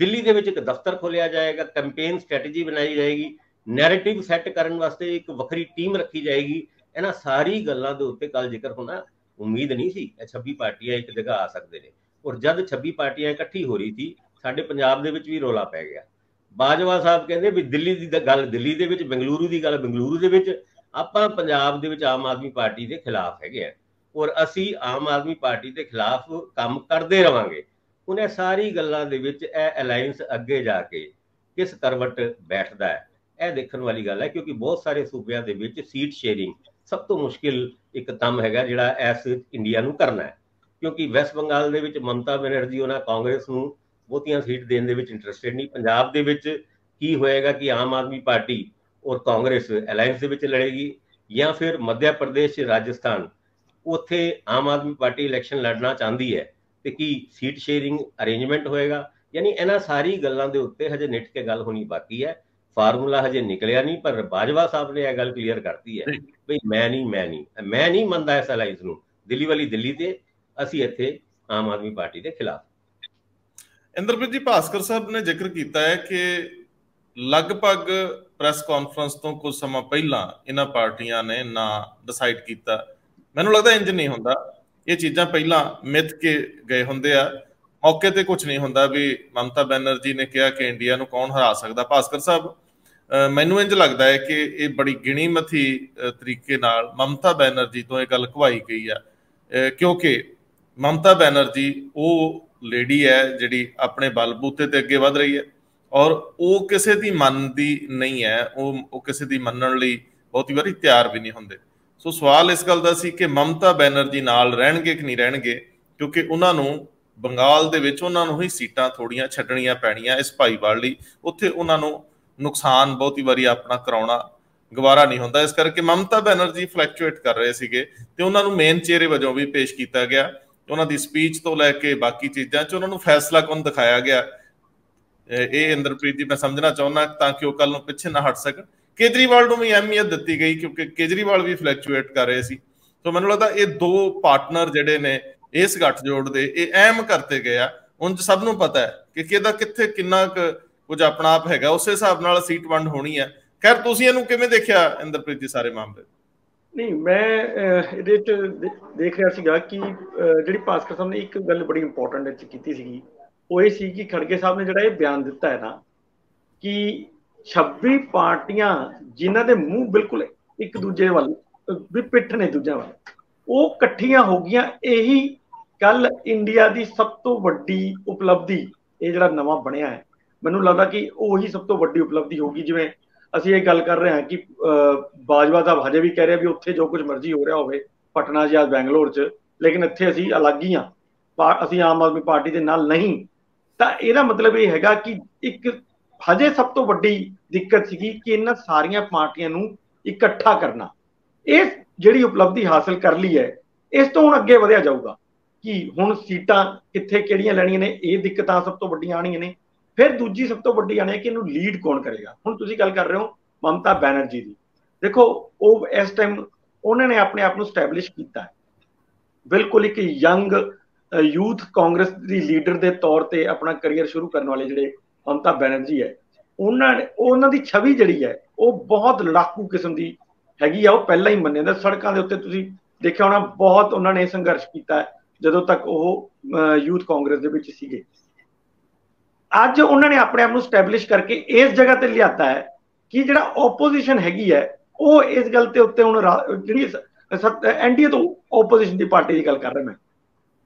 दिल्ली के विच एक दफ्तर खोलिया जाएगा, कैंपेन स्ट्रैटेजी बनाई जाएगी, नैरेटिव सैट करने वास्ते एक वक्री टीम रखी जाएगी। इन्हां सारी गल्लां दे उत्ते कल जिक्र होना उम्मीद नहीं सी। छब्बी पार्टियां एक जगह आ सकते हैं और जब छब्बी पार्टियां इकट्ठी हो रही थी साडे पंजाब दे विच भी रौला पै गया। बाजवा साहब कहंदे भी दिल्ली की गल दिल्ली दे विच, बेंगलुरु की गल बेंगलुरु दे विच, ਆਪਾਂ ਪੰਜਾਬ ਦੇ ਵਿੱਚ ਆਮ ਆਦਮੀ ਪਾਰਟੀ ਦੇ ਖਿਲਾਫ ਹੈਗੇ ਆ ਔਰ ਅਸੀਂ ਆਮ ਆਦਮੀ ਪਾਰਟੀ ਦੇ ਖਿਲਾਫ ਕੰਮ ਕਰਦੇ ਰਵਾਂਗੇ। ਹੁਣ ਇਹ ਸਾਰੀ ਗੱਲਾਂ ਦੇ ਵਿੱਚ ਇਹ ਅਲਾਈਅੰਸ ਅੱਗੇ ਜਾ ਕੇ ਕਿਸ ਕਰਵਟ ਬੈਠਦਾ ਹੈ ਇਹ ਦੇਖਣ ਵਾਲੀ ਗੱਲ ਹੈ, ਕਿਉਂਕਿ ਬਹੁਤ ਸਾਰੇ ਸੂਬਿਆਂ ਦੇ ਵਿੱਚ ਸੀਟ ਸ਼ੇਅਰਿੰਗ ਸਭ ਤੋਂ ਮੁਸ਼ਕਿਲ ਇੱਕ ਕੰਮ ਹੈਗਾ ਜਿਹੜਾ ਇਸ ਇੰਡੀਆ ਨੂੰ ਕਰਨਾ ਹੈ। ਕਿਉਂਕਿ ਵੈਸਟ ਬੰਗਾਲ ਦੇ ਵਿੱਚ ਮਮਤਾ ਬੈਨਰਜੀ ਉਹਨਾਂ ਕਾਂਗਰਸ ਨੂੰ ਬਹੁਤੀਆਂ ਸੀਟ ਦੇਣ ਦੇ ਵਿੱਚ ਇੰਟਰਸਟਿਡ ਨਹੀਂ। ਪੰਜਾਬ ਦੇ ਵਿੱਚ ਕੀ ਹੋਏਗਾ ਕਿ ਆਮ ਆਦਮੀ ਪਾਰਟੀ और कांग्रेस अलायंस लड़ेगी या फिर मध्य प्रदेश राजस्थान ਉੱਥੇ आम आदमी पार्टी इलेक्शन लड़ना चाहती है तो की सीट शेयरिंग अरेंजमेंट होएगा, यानी इन्हां सारी गल्लां दे उत्ते हजे निट के गल होनी बाकी है। फार्मूला हजे निकलिया नहीं, पर बाजवा साहब ने यह गल क्लीयर करती है भी मैं नहीं मैं नहीं मैं नहीं मनदा इस अलाइंस नूं, दिल्ली वाली दिल्ली ते असीं इत्थे आम आदमी पार्टी के खिलाफ। इंद्रप्रीत जी, भास्कर साहब ने जिक्र किया है कि लगभग प्रेस कॉन्फ्रेंस तो कुछ समा पहला इन्हां पार्टियां ने ना डिसाइड किया, मैनूं लगदा इंज नहीं हुंदा, ये चीज़ां पहला मिथ के गए हुंदे आ, मौके ते कुछ नहीं हुंदा भी ममता बैनर्जी ने कहा कि इंडिया नूं कौन हरा सकदा। भास्कर साहब, मैनूं इंज लगदा है कि ये बड़ी गिणी मथी तरीके नाल ममता बैनर्जी तो ये गल घवाई गई है, क्योंकि ममता बैनर्जी वो लेडी है जिहड़ी अपने बलबूते ते अगे वध रही है और वो किसी की मनती नहीं है, वो किसी की मनण लई बहुती वारी तैयार भी नहीं हुंदे। सो सवाल इस गल दा सी कि ममता बैनर्जी नाल रहणगे कि नहीं रहणगे, क्योंकि उन्हां नूं बंगाल दे विच उन्हां नूं ही सीटां थोड़ियां छड्डणीਆਂ पैणੀਆਂ इस भाईवाल लई, उत्थे उन्हां नूं नुकसान बहुती वारी अपना कराउणा गवारा नहीं हुंदा, इस करके ममता बैनर्जी फ्लैक्चुएट कर रहे सीगे ते उन्हां नूं मेन चेहरे वजों भी पेश किया गया। उन्हां दी स्पीच तो लैके बाकी चीज़ां 'ਚ उन्हां नूं फैसला कौन दिखाया गया, ਇਹ ਇੰਦਰਪ੍ਰੀਤ ਜੀ ਮੈਂ ਸਮਝਣਾ ਚਾਹੁੰਦਾ ਤਾਂ ਕਿ ਉਹ ਕੱਲ ਨੂੰ ਪਿੱਛੇ ਨਾ ਹਟ ਸਕਣ। ਕੇਜਰੀਵਾਲ ਨੂੰ ਵੀ ਅਹਿਮੀਅਤ ਦਿੱਤੀ ਗਈ ਕਿਉਂਕਿ ਕੇਜਰੀਵਾਲ ਵੀ ਫਲੈਕਚੁਏਟ ਕਰ ਰਹੇ ਸੀ, ਸੋ ਮੈਨੂੰ ਲੱਗਦਾ ਇਹ ਦੋ ਪਾਰਟਨਰ ਜਿਹੜੇ ਨੇ ਇਸ ਗੱਠਜੋੜ ਦੇ ਇਹ ਅਹਿਮ ਕਰਤੇ ਗਏ ਆ। ਉਂਝ ਸਭ ਨੂੰ ਪਤਾ ਹੈ ਕਿ ਕਿਹਦਾ ਕਿੱਥੇ ਕਿੰਨਾ ਕੁਝ ਆਪਣਾ ਆਪ ਹੈਗਾ, ਉਸੇ ਹਿਸਾਬ ਨਾਲ ਸੀਟ ਵੰਡ ਹੋਣੀ ਹੈ। ਖੈਰ ਤੁਸੀਂ ਇਹਨੂੰ ਕਿਵੇਂ ਦੇਖਿਆ ਇੰਦਰਪ੍ਰੀਤ ਜੀ ਸਾਰੇ ਮਾਮਲੇ? ਨਹੀਂ, ਮੈਂ ਇਹਦੇ 'ਚ ਦੇਖ ਰਿਹਾ ਸੀਗਾ ਕਿ ਜਿਹੜੀ ਭਾਸਕਰ ਸਾਹਿਬ ਨੇ ਇੱਕ ਗੱਲ ਬੜੀ ਇੰਪੋਰਟੈਂਟ ਇੱਥੇ ਕੀਤੀ ਸੀਗੀ, वो ये सी कि खड़गे साहब ने जो बयान दिता है ना कि छब्बी पार्टियां जिन्हों के मूँह बिल्कुल एक दूजे वाल भी पिट्ठ ने दूजा वाल वो कट्ठिया हो गई। यही कल इंडिया की सब तो वड्डी उपलब्धि ये जो नवा बनया है, मैनू लगता कि वही सब तो वड्डी उपलब्धि होगी। जिवें असीं ये गल कर रहे हैं कि बाजवा साहब हजे भी कह रहे भी उत्थे जो कुछ मर्जी हो रहा हो पटना या बैंगलोर च, लेकिन इत्थे असीं अलग ही हाँ, असीं आम आदमी पार्टी के नाल नहीं। ਤਾਂ ਇਹਦਾ ਮਤਲਬ ਇਹ ਹੈਗਾ ਕਿ ਇੱਕ ਹਜੇ ਸਭ ਤੋਂ ਵੱਡੀ ਦਿੱਕਤ ਸੀਗੀ ਕਿ ਇਹਨਾਂ ਸਾਰੀਆਂ ਪਾਰਟੀਆਂ ਨੂੰ ਇਕੱਠਾ ਕਰਨਾ। ਇਹ ਜਿਹੜੀ ਉਪਲਬਧੀ ਹਾਸਲ ਕਰ ਲਈ ਹੈ, ਇਸ ਤੋਂ ਹੁਣ ਅੱਗੇ ਵਧਿਆ ਜਾਊਗਾ ਕਿ ਹੁਣ ਸੀਟਾਂ ਕਿੱਥੇ ਕਿਹੜੀਆਂ ਲੈਣੀਆਂ ਨੇ, ਇਹ ਦਿੱਕਤਾਂ ਸਭ ਤੋਂ ਵੱਡੀਆਂ ਆਣੀਆਂ ਨੇ। ਫਿਰ ਦੂਜੀ ਸਭ ਤੋਂ ਵੱਡੀ ਆਣੀ ਕਿ ਇਹਨੂੰ ਲੀਡ ਕੌਣ ਕਰੇਗਾ। ਹੁਣ ਤੁਸੀਂ ਗੱਲ ਕਰ ਰਹੇ ਹੋ ਮਮਤਾ ਬੈਨਰਜੀ ਦੀ, ਦੇਖੋ ਉਹ ਇਸ ਟਾਈਮ ਉਹਨਾਂ ਨੇ ਆਪਣੇ ਆਪ ਨੂੰ ਸਟੈਬਲਿਸ਼ ਕੀਤਾ ਬਿਲਕੁਲ ਇੱਕ ਯੰਗ यूथ कांग्रेस की लीडर के तौर पर अपना करियर शुरू करने वाले जो ममता बैनर्जी है, उन्होंने उन्होंने छवि जी है वो बहुत लड़ाकू किस्म की हैगी। पहला ही मन्ने सड़कों के उत्ते तुसीं देखिया होना, बहुत उन्होंने संघर्ष किया जदों तक वो यूथ कांग्रेस के विच सीगे। अज उन्होंने अपने आप नूं स्टैबलिश करके इस जगह पर लियाता है कि जिहड़ा ओपोजिशन हैगी है वो इस गल ते उत्ते हुण जिहड़ी एनडीए तो ओपोजिशन की पार्टी की गल कर रहा मैं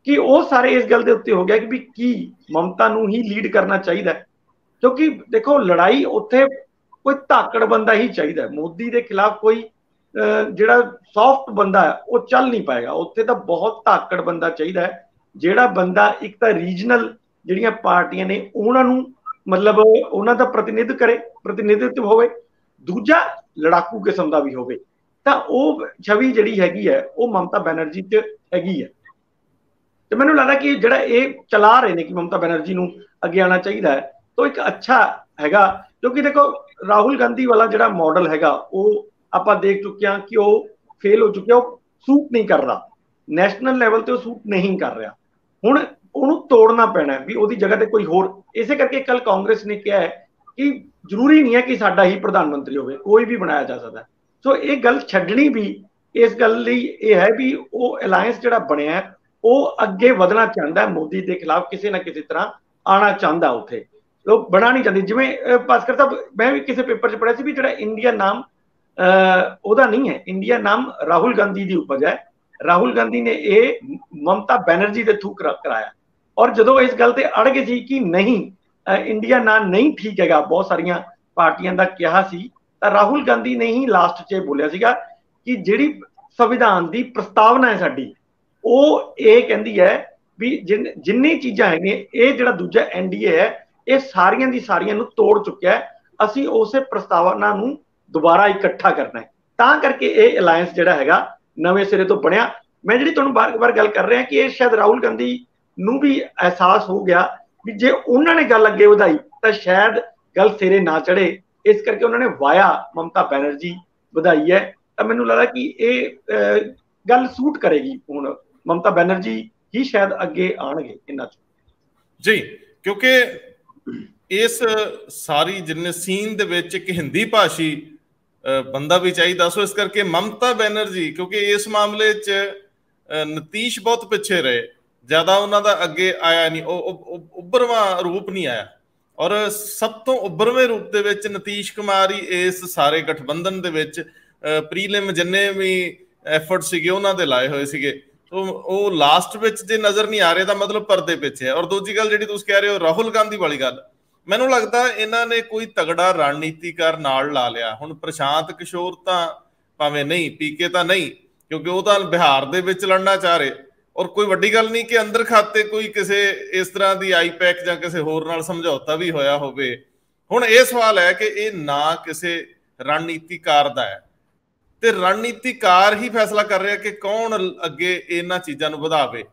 कि वो सारे इस गल के उत्ते हो गया कि भी की ममता नू ही लीड करना चाहिए, क्योंकि देखो लड़ाई उत्थे कोई धाकड़ बंदा ही चाहिए। मोदी के खिलाफ कोई जिहड़ा सॉफ्ट बंदा है वो चल नहीं पाएगा, उत्थे तो बहुत धाकड़ बंदा चाहिए जिहड़ा बंदा एक तो रीजनल जिहड़ियां पार्टियां ने उन्होंने मतलब उन्हों का प्रतिनिधित्व करे प्रतिनिधित्व होवे, दूजा लड़ाकू किस्म का भी होवे। तां वो छवि जिहड़ी हैगी है वो ममता बैनर्जी च हैगी है। तो मैंने लगता कि जो ये चला रहे हैं कि ममता बैनर्जी को अगे आना चाहिए तो एक अच्छा है, क्योंकि देखो राहुल गांधी वाला जो मॉडल है वो आप देख चुके हैं कि वो फेल हो चुके, वो सूट नहीं कर रहा नैशनल लैवल तो, सूट नहीं कर रहा। हुण उन्होंने तोड़ना पैना भी, वो जगह पर कोई होर। इस करके कल कांग्रेस ने कहा है कि जरूरी नहीं है कि साडा ही प्रधानमंत्री हो, कोई भी बनाया जा सकता है। सो ये गल छड्डनी भी इस गल है भी वो अलायंस जो बनया है वो अगे वधना चाहता है, मोदी के खिलाफ किसी ना किसी तरह आना चाहता उत्थे, लोग बना नहीं चाहते। जिवें भास्कर साहब मैं भी किसी पेपर च पढ़िया सी भी जिहड़ा इंडिया नाम ओहदा नहीं है, इंडिया नाम राहुल गांधी की उपज है। राहुल गांधी ने ये ममता बैनर्जी के थ्रू कराया और जदों इस गल ते अड़ गए सी कि नहीं इंडिया नाम नहीं ठीक है, बहुत सारिया पार्टियां का कहा सी, तां राहुल गांधी ने ही लास्ट च बोलिया सीगा कि जिहड़ी संविधान की प्रस्तावना है साडी ਉਹ ਇਹ ਕਹਿੰਦੀ ਹੈ ਵੀ ਜਿੰਨ ਜਿੰਨੀ ਚੀਜ਼ਾਂ ਹੈਗੀਆਂ ਇਹ ਜਿਹੜਾ ਦੂਜਾ ਐਨਡੀਏ ਹੈ ਇਹ ਸਾਰੀਆਂ ਦੀ ਸਾਰੀਆਂ ਨੂੰ ਤੋੜ ਚੁੱਕਿਆ ਹੈ, ਅਸੀਂ ਉਸੇ ਪ੍ਰਸਤਾਵਨਾ ਨੂੰ ਦੁਬਾਰਾ ਇਕੱਠਾ ਕਰਨਾ ਹੈ। ਤਾਂ ਕਰਕੇ ਇਹ ਅਲਾਈਅੰਸ ਜਿਹੜਾ ਹੈਗਾ ਨਵੇਂ ਸਿਰੇ ਤੋਂ ਬਣਿਆ। मैं जी तुहानू बार-बार गल कर रहा कि शायद राहुल गांधी नू भी एहसास हो गया कि जे उन्होंने गल अगे वधाई तो शायद गल सिरे ना चढ़े, इस करके उन्होंने वाया ममता बैनर्जी वधाई है। तो मैनू लगता कि ये गल सूट करेगी, हुण ममता बैनर्जी ही शायद अगे आएंगे इन्हां चों जी, क्योंकि इस सारी जिन्ने सीन दे विच इक हिंदी भाषी बंदा भी चाहिए, सो इस करके ममता बैनर्जी, क्योंकि इस मामले च नतीश बहुत पिछे रहे, ज्यादा उन्होंने अगे आया नहीं, उभरवा रूप नहीं आया, और सब तो उभरवे रूप दे विच नतीश कुमार ही इस सारे गठबंधन दे विच प्रीलिम जिन्ने भी एफर्ट सीगे उन्हां दे लाए होए सीगे, तो वो लास्ट विच जे नज़र नहीं आ रहे, तो मतलब परदे पिछे है। और दूजी गल जिहड़ी तुसीं कह रहे हो राहुल गांधी वाली गल, मैनू लगता इन्हां ने कोई तगड़ा रणनीतिकार नाल ला लिया। हुण प्रशांत किशोर तां भावें नहीं, पीके तां नहीं, क्योंकि वो तां बिहार दे विच लड़ना चाह रहे, और कोई वड्डी गल नहीं कि अंदर खाते कोई किसी इस तरह की आईपैक जां किसी होर नाल समझौता भी होया होवे। हुण ये सवाल है कि ये ना किसी रणनीतिकार दा है, ते रणनीतिकार ही फैसला कर रहा कि कौन अगे इन्हां चीज़ां नूं वधावे।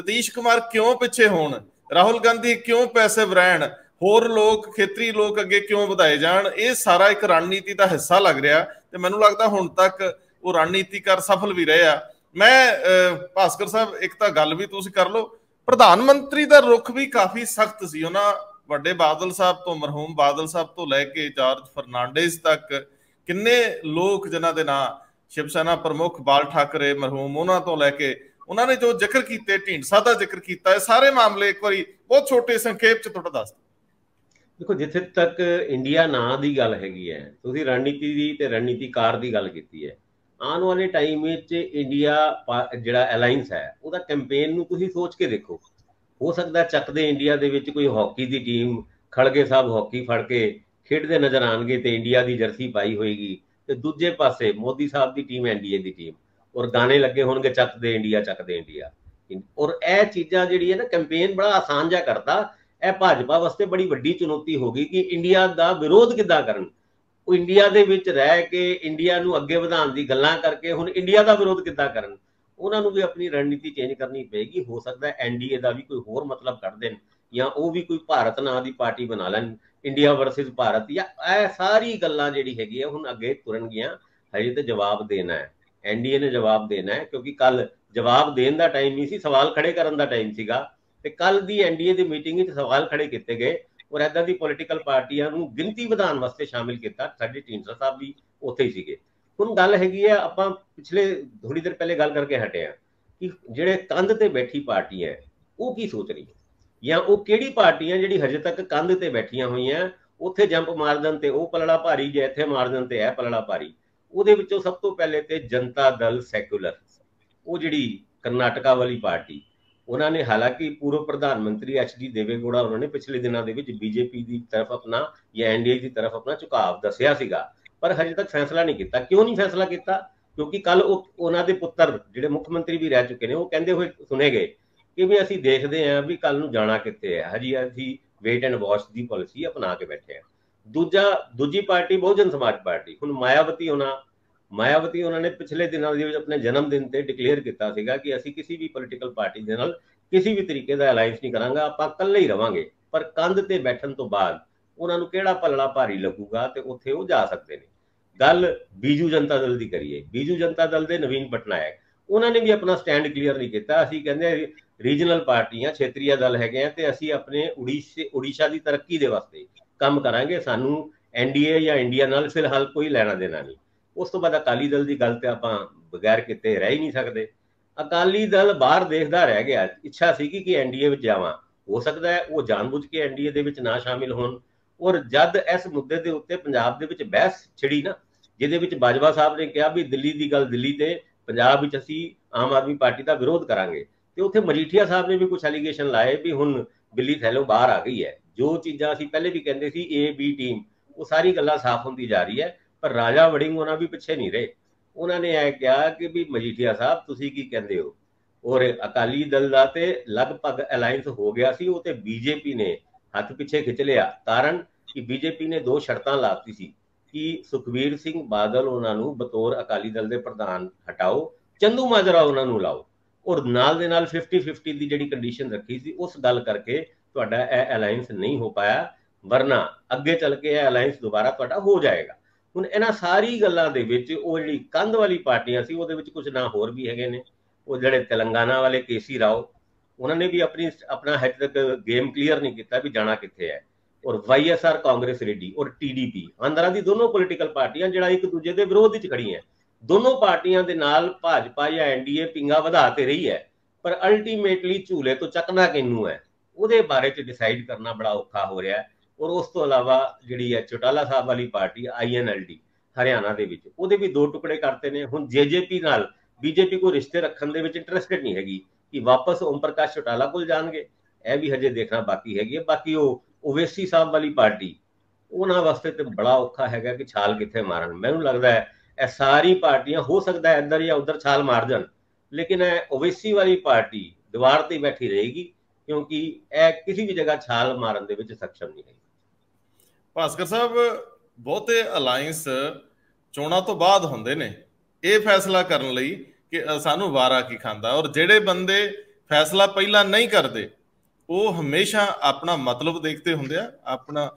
नतीश कुमार क्यों पिछे होण, राहुल गांधी क्यों पैसिव रहण, होर लोग खेतरी लोग अगे क्यों वधाए जाण, ये सारा एक रणनीति का हिस्सा लग रहा। तो मैनूं लगता हुण तक वो रणनीतिकार सफल भी रहे आ। मैं भास्कर साहब एक तो गल भी तुसीं कर लो, प्रधानमंत्री का रुख भी काफ़ी सख्त सी, उन्हां वड्डे बादल साहब तो मरहूम बादल साहब तो लैके जॉर्ज फरनांडिस तक किन्ने लोग जिन्हां दे नां शिव सेना प्रमुख बाल ठाकरे मरहूम उन्हां तो लैके उन्हां ने जो जिक्र कीते, ढींढसा दा जिक्र कीता, सारे मामले एक बारी बहुत छोटे संखेप च तुहाडा दस देखो। जिथे तक इंडिया नां दी गल हैगी है, तुसीं रणनीति दी ते रणनीतिकार दी गल कीती है, आने वाले टाइम इंडिया जिहड़ा अलाइंस है उसका कैंपेन नूं तुसीं सोच के देखो। हो सकता चकदे इंडिया दे विच कोई हॉकी की टीम खड़गे साहब हॉकी फड़ के खेडते नज़र आएंगे तो इंडिया की जर्सी पाई होएगी, तो दूजे पासे मोदी साहब की टीम एन डी ए की टीम और गाने लगे होणगे चकदे इंडिया चकदे इंडिया। और यह चीज़ां जिहड़ी है ना कैंपेन बड़ा आसान जा करता, यह भाजपा वास्ते बड़ी वड्डी चुनौती हो गई कि इंडिया का विरोध किद्दां करन। ਉਹ ਇੰਡੀਆ ਦੇ ਵਿੱਚ ਰਹਿ ਕੇ ਇੰਡੀਆ ਨੂੰ ਅੱਗੇ ਵਧਾਉਣ ਦੀ ਗੱਲਾਂ ਕਰਕੇ ਹੁਣ ਇੰਡੀਆ ਦਾ ਵਿਰੋਧ ਕਿੱਦਾਂ ਕਰਨ, ਉਹਨਾਂ ਨੂੰ ਵੀ ਆਪਣੀ ਰਣਨੀਤੀ ਚੇਂਜ ਕਰਨੀ ਪਏਗੀ। ਹੋ ਸਕਦਾ ਐਨਡੀਏ ਦਾ ਵੀ ਕੋਈ ਹੋਰ ਮਤਲਬ ਕੱਢ ਦੇਣ, ਜਾਂ ਉਹ ਵੀ ਕੋਈ ਭਾਰਤ ਨਾਂ ਦੀ ਪਾਰਟੀ ਬਣਾ ਲੈਣ, ਇੰਡੀਆ ਵਰਸਿਸ ਭਾਰਤ, ਜਾਂ ਇਹ ਸਾਰੀ ਗੱਲਾਂ ਜਿਹੜੀ ਹੈਗੀ ਆ ਹੁਣ ਅੱਗੇ ਤੁਰਨਗੀਆਂ। ਹਜੇ ਤਾਂ ਜਵਾਬ ਦੇਣਾ ਹੈ, ਐਨਡੀਏ ਨੇ ਜਵਾਬ ਦੇਣਾ ਹੈ, ਕਿਉਂਕਿ ਕੱਲ ਜਵਾਬ ਦੇਣ ਦਾ ਟਾਈਮ ਨਹੀਂ ਸੀ, ਸਵਾਲ ਖੜੇ ਕਰਨ ਦਾ ਟਾਈਮ ਸੀਗਾ। ਤੇ ਕੱਲ ਦੀ ਐਨਡੀਏ ਦੀ ਮੀਟਿੰਗ ਵਿੱਚ ਸਵਾਲ ਖੜੇ ਕੀਤੇ ਗਏ और इदा की पोलिटिकल पार्टियां गिनती वधाउण वास्ते शामिल किया। साडे ढींढसा साहब भी उत्थे ही सीगे। हुण गल हैगी आ, आपां पिछले थोड़ी देर पहले गल करके हटे हैं कि जिहड़े कंध ते बैठी पार्टियां है वो की सोच रही है, या वो किहड़ी पार्टियां जिहड़ी हजे तक कंध ते बैठियां होईयां उत्थे जंप मार देण ते ओ पलड़ा भारी, जे इत्थे मार देण ते ए पलड़ा भारी। उहदे विचों सब तो पहले ते जनता दल सैकूलर, वो जिहड़ी करनाटका वाली पार्टी, उन्होंने हालांकि पूर्व प्रधानमंत्री एच डी देवेगौड़ा उन्होंने पिछले दिनों के बीजेपी की तरफ अपना या एन डी ए की तरफ अपना झुकाव दसिया सीगा, पर हजे तक फैसला नहीं किया। क्यों नहीं फैसला किया? क्योंकि कल उन्होंने पुत्र जिहड़े मुख्यमंत्री भी रह चुके हैं वो कहते हुए सुने गए कि भी असीं देखते हैं भी कल नूं जाना कित्थे है, हजी असीं वेट एंड वॉच की पॉलिसी अपना के बैठे हैं। दूजा दूजी पार्टी बहुजन समाज पार्टी, हुण मायावती होना मायावती उन्होंने पिछले दिनों के अपने जन्मदिन से डिकलेयर किया सीगा कि असी किसी भी पोलिटिकल पार्टी के नाल किसी भी तरीके का अलायंस नहीं करांगे, आपां कल्ले ही रवांगे। पर कंध ते बैठण तो बाद उन्हां नूं किहड़ा पलड़ा भारी लगूगा ते उत्थे वो जा सकदे ने। गल बीजू जनता दल की करिए, बीजू जनता दल के नवीन पटनायक उन्होंने भी अपना स्टैंड क्लीयर नहीं किया। असी कहंदे रीजनल पार्टियां क्षेत्रीय दल हैगे ते असी अपने उड़ीसे उड़ीसा की तरक्की दे वास्ते काम करांगे, सानू एन डी ए या इंडिया नाल फिलहाल कोई लेना देना नहीं। उस तो बाद अकाली दल की गल तो आपां बगैर किते रह ही नहीं सकते। अकाली दल बाहर देखदा रह गया, इच्छा सी कि एन डी ए विच जावां, हो सकता है वो जानबूझ के एन डी ए दे विच ना शामिल होण। और जद इस मुद्दे के उत्ते पंजाब दे विच बहस छिड़ी ना, जिहदे विच बाजवा साहब ने कहा भी दिल्ली की गल दिल्ली ते पंजाब विच असीं आम आदमी पार्टी का विरोध करांगे, ते उत्थे मजीठिया साहब ने भी कुछ एलीगेशन लाए भी हुण बिल्ली थैलों बाहर आ गई है। जो चीज़ां असीं पहले भी कहंदे सी ए बी टीम, वो सारी गल्लां साफ हुंदी जा रही है। पर राजा वड़िंग होना भी पिछे नहीं रहे, उन्होंने यह कहा कि भी मजीठिया साहब तुसी की कहते हो। और अकाली दल का तो लगभग अलायंस हो गया सी, वो बीजेपी ने हथ पिछे खिंच लिया। कारण कि बीजेपी ने दो शर्तां लाती सी कि सुखबीर सिंह बादल उन्होंने बतौर अकाली दल के प्रधान हटाओ, ਚੰਦੂ ਮਾਜਰਾ ਉਹਨਾਂ ਨੂੰ ਲਾਓ और नाल दे नाल फिफ्टी फिफ्टी दी जिहड़ी कंडीशन रखी सी उस गल करके तुहाडा यह अलायंस नहीं हो पाया, वरना अगे चल के यह अलायंस दोबारा तुहाडा हो जाएगा। हुण इन्हां सारी गल्लां दे विच ओह जिहड़ी कंध वाली पार्टियां सी उहदे विच कुछ ना होर भी हैगे ने। ओह जिहड़े तेलंगाना वाले केसी राव उन्हां ने भी अपनी अपना हद तक गेम क्लीयर नहीं किया भी जाना कित्थे है, और Y S R Congress Reddy और टी डी पी अंदर दी दोनों पोलीटिकल पार्टियां जिहड़ा एक दूजे के विरोध विच खड़ी हैं। दोनों पार्टियां दे नाल भाजपा या एनडीए पिंगा वधाते रही है, पर अल्टीमेटली झूले तो चकना किनू है उहदे बारे च डिसाइड करना बड़ा औखा हो रहा है। और उस तो अलावा जिहड़ी है चौटाला साहब वाली party I N L D Haryana दे विच उहदे भी दो टुकड़े करते ने। हुण जे जे पी नाल बीजेपी कोई रिश्ते रखण दे विच इंटरस्टेड नहीं हैगी कि वापस ओम प्रकाश चौटाला कोल जाणगे, यह भी हजे देखना बाकी हैगी। बाकी वह ओवैसी साहब वाली पार्टी उन्हां वास्ते तो बड़ा औखा हैगा कि छाल कित्थे मारन। मैनूं लगदा है ए सारी पार्टियां हो सकता है इधर या उधर छाल मार जान, लेकिन ओवैसी वाली पार्टी दीवार पर बैठी रहेगी क्योंकि यह किसी भी जगह छाल मारन दे विच सक्षम नहीं है। भास्कर साहब, बहुते अलायंस चोणां तो बाद हुंदे ने यह फैसला करन लई कि सानू वारा की खांदा, और जिहड़े बंदे फैसला पहला नहीं करते वो हमेशा अपना मतलब देखते हुंदे आ। अपना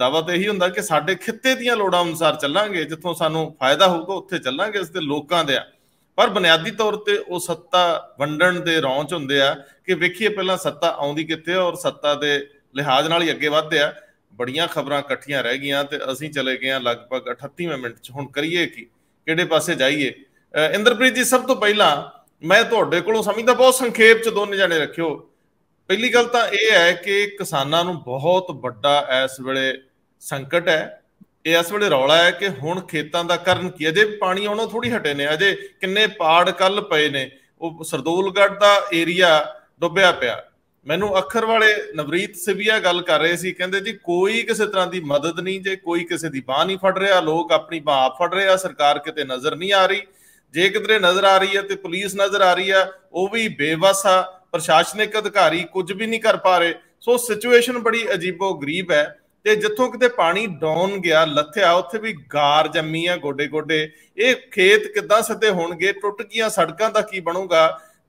दावा तो यही होंगे कि साडे खित्ते दीयां लोड़ां अनुसार चलांगे, जिथों सानू फायदा होगा उत्थे चलांगे, इस दे लोकां दे। पर बुनियादी तौर ते वो सत्ता वंडण दे रौंच हुंदे आ कि वेखिए पहलां सत्ता आउंदी कित्थे और सत्ता दे लिहाज नाल ही अग्गे वधदे आ। बड़ियां खबरां इकट्ठियां रह गईयां ते असीं चले गए लगभग अठतीवें मिनट च, हुण करिए की किहड़े पासे जाइए? इंद्रप्रीत जी, सब तो पहला मैं तुहाडे कोलों समझदा बहुत संखेप च दोने जाने रखियो। पहली गल तो यह है कि किसानां नूं बहुत वड्डा इस वेले संकट है, यह इस वेले रौला है कि हुण खेतां दा करन की। अजे पाणी आउणों थोड़ी हटे ने, अजे किन्ने पाड़ कल पए ने। वो सरदोलगढ़ दा एरिया डुब्बिया पिया। मैनूं अखर वाले नवरीत सिविया गल कर रहे सी, कहंदे जी कोई किसी तरह की मदद नहीं, जे कोई किसी की बाह नहीं फड़ रहा, लोग अपनी बाह फड़ रहे, सरकार किते नज़र नहीं आ रही, जे किधरे नज़र आ रही है तो पुलिस नज़र आ रही है, वो भी बेवस आ, प्रशासनिक अधिकारी कुछ भी नहीं कर पा रहे। सो सिचुएशन बड़ी अजीबो गरीब है। ते जिथों किते पानी डाउन गया लथया उत्थे भी गार जम्मी है गोडे गोडे। ये खेत किद्दां सिद्धे होणगे, टुट गईयां सड़कां दा की बनूगा?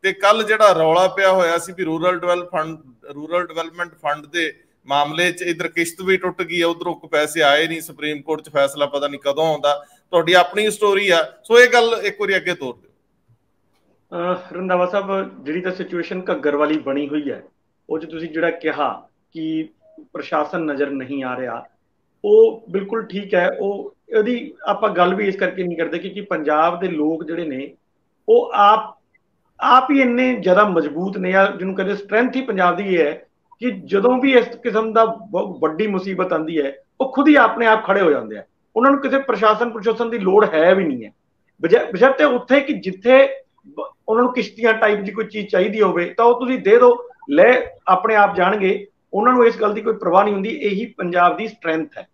ते कल जिहड़ा रौला पिया होया सी भी रूरल डिवेल फंड रूरल डिवेलपमेंट फंड दे मामले च इधर किश्त भी टुट गई है, उधरों कोई पैसे आए नहीं, सुप्रीम कोर्ट च फैसला पता नहीं कदों आउंदा। तुहाडी अपनी स्टोरी आ, सो ये गल एक वारी अगे तोर दिओ। रंधावा साहब, जिहड़ी तां सिचुएशन घग्गर वाली बनी हुई है, वो जो तुसीं जिहड़ा कहा कि प्रशासन नज़र नहीं आ रहा, वो बिल्कुल ठीक है। वो यदि आपां गल भी इस करके नहीं करते क्योंकि पंजाब दे लोग जिहड़े ने वो आप आप ही इन्ने ज़्यादा मजबूत ने, या जिन्हों कहते स्ट्रेंथ ही पंजाब दी है कि जदों भी इस किस्म दा वड्डी मुसीबत आती है वो खुद ही अपने आप खड़े हो जाते हैं। उन्होंने किसी प्रशासन प्रशासन की लोड़ है भी नहीं है, बजाय बजाते उत्थे कि जिथे उन्होंने किश्तियां टाइप की कोई चीज़ चाहिए हो तो वो तुसीं दे दो, ले अपने आप जाणगे, उन्होंने इस गल की कोई परवाह नहीं हुंदी। यही पंजाब की स्ट्रेंथ है।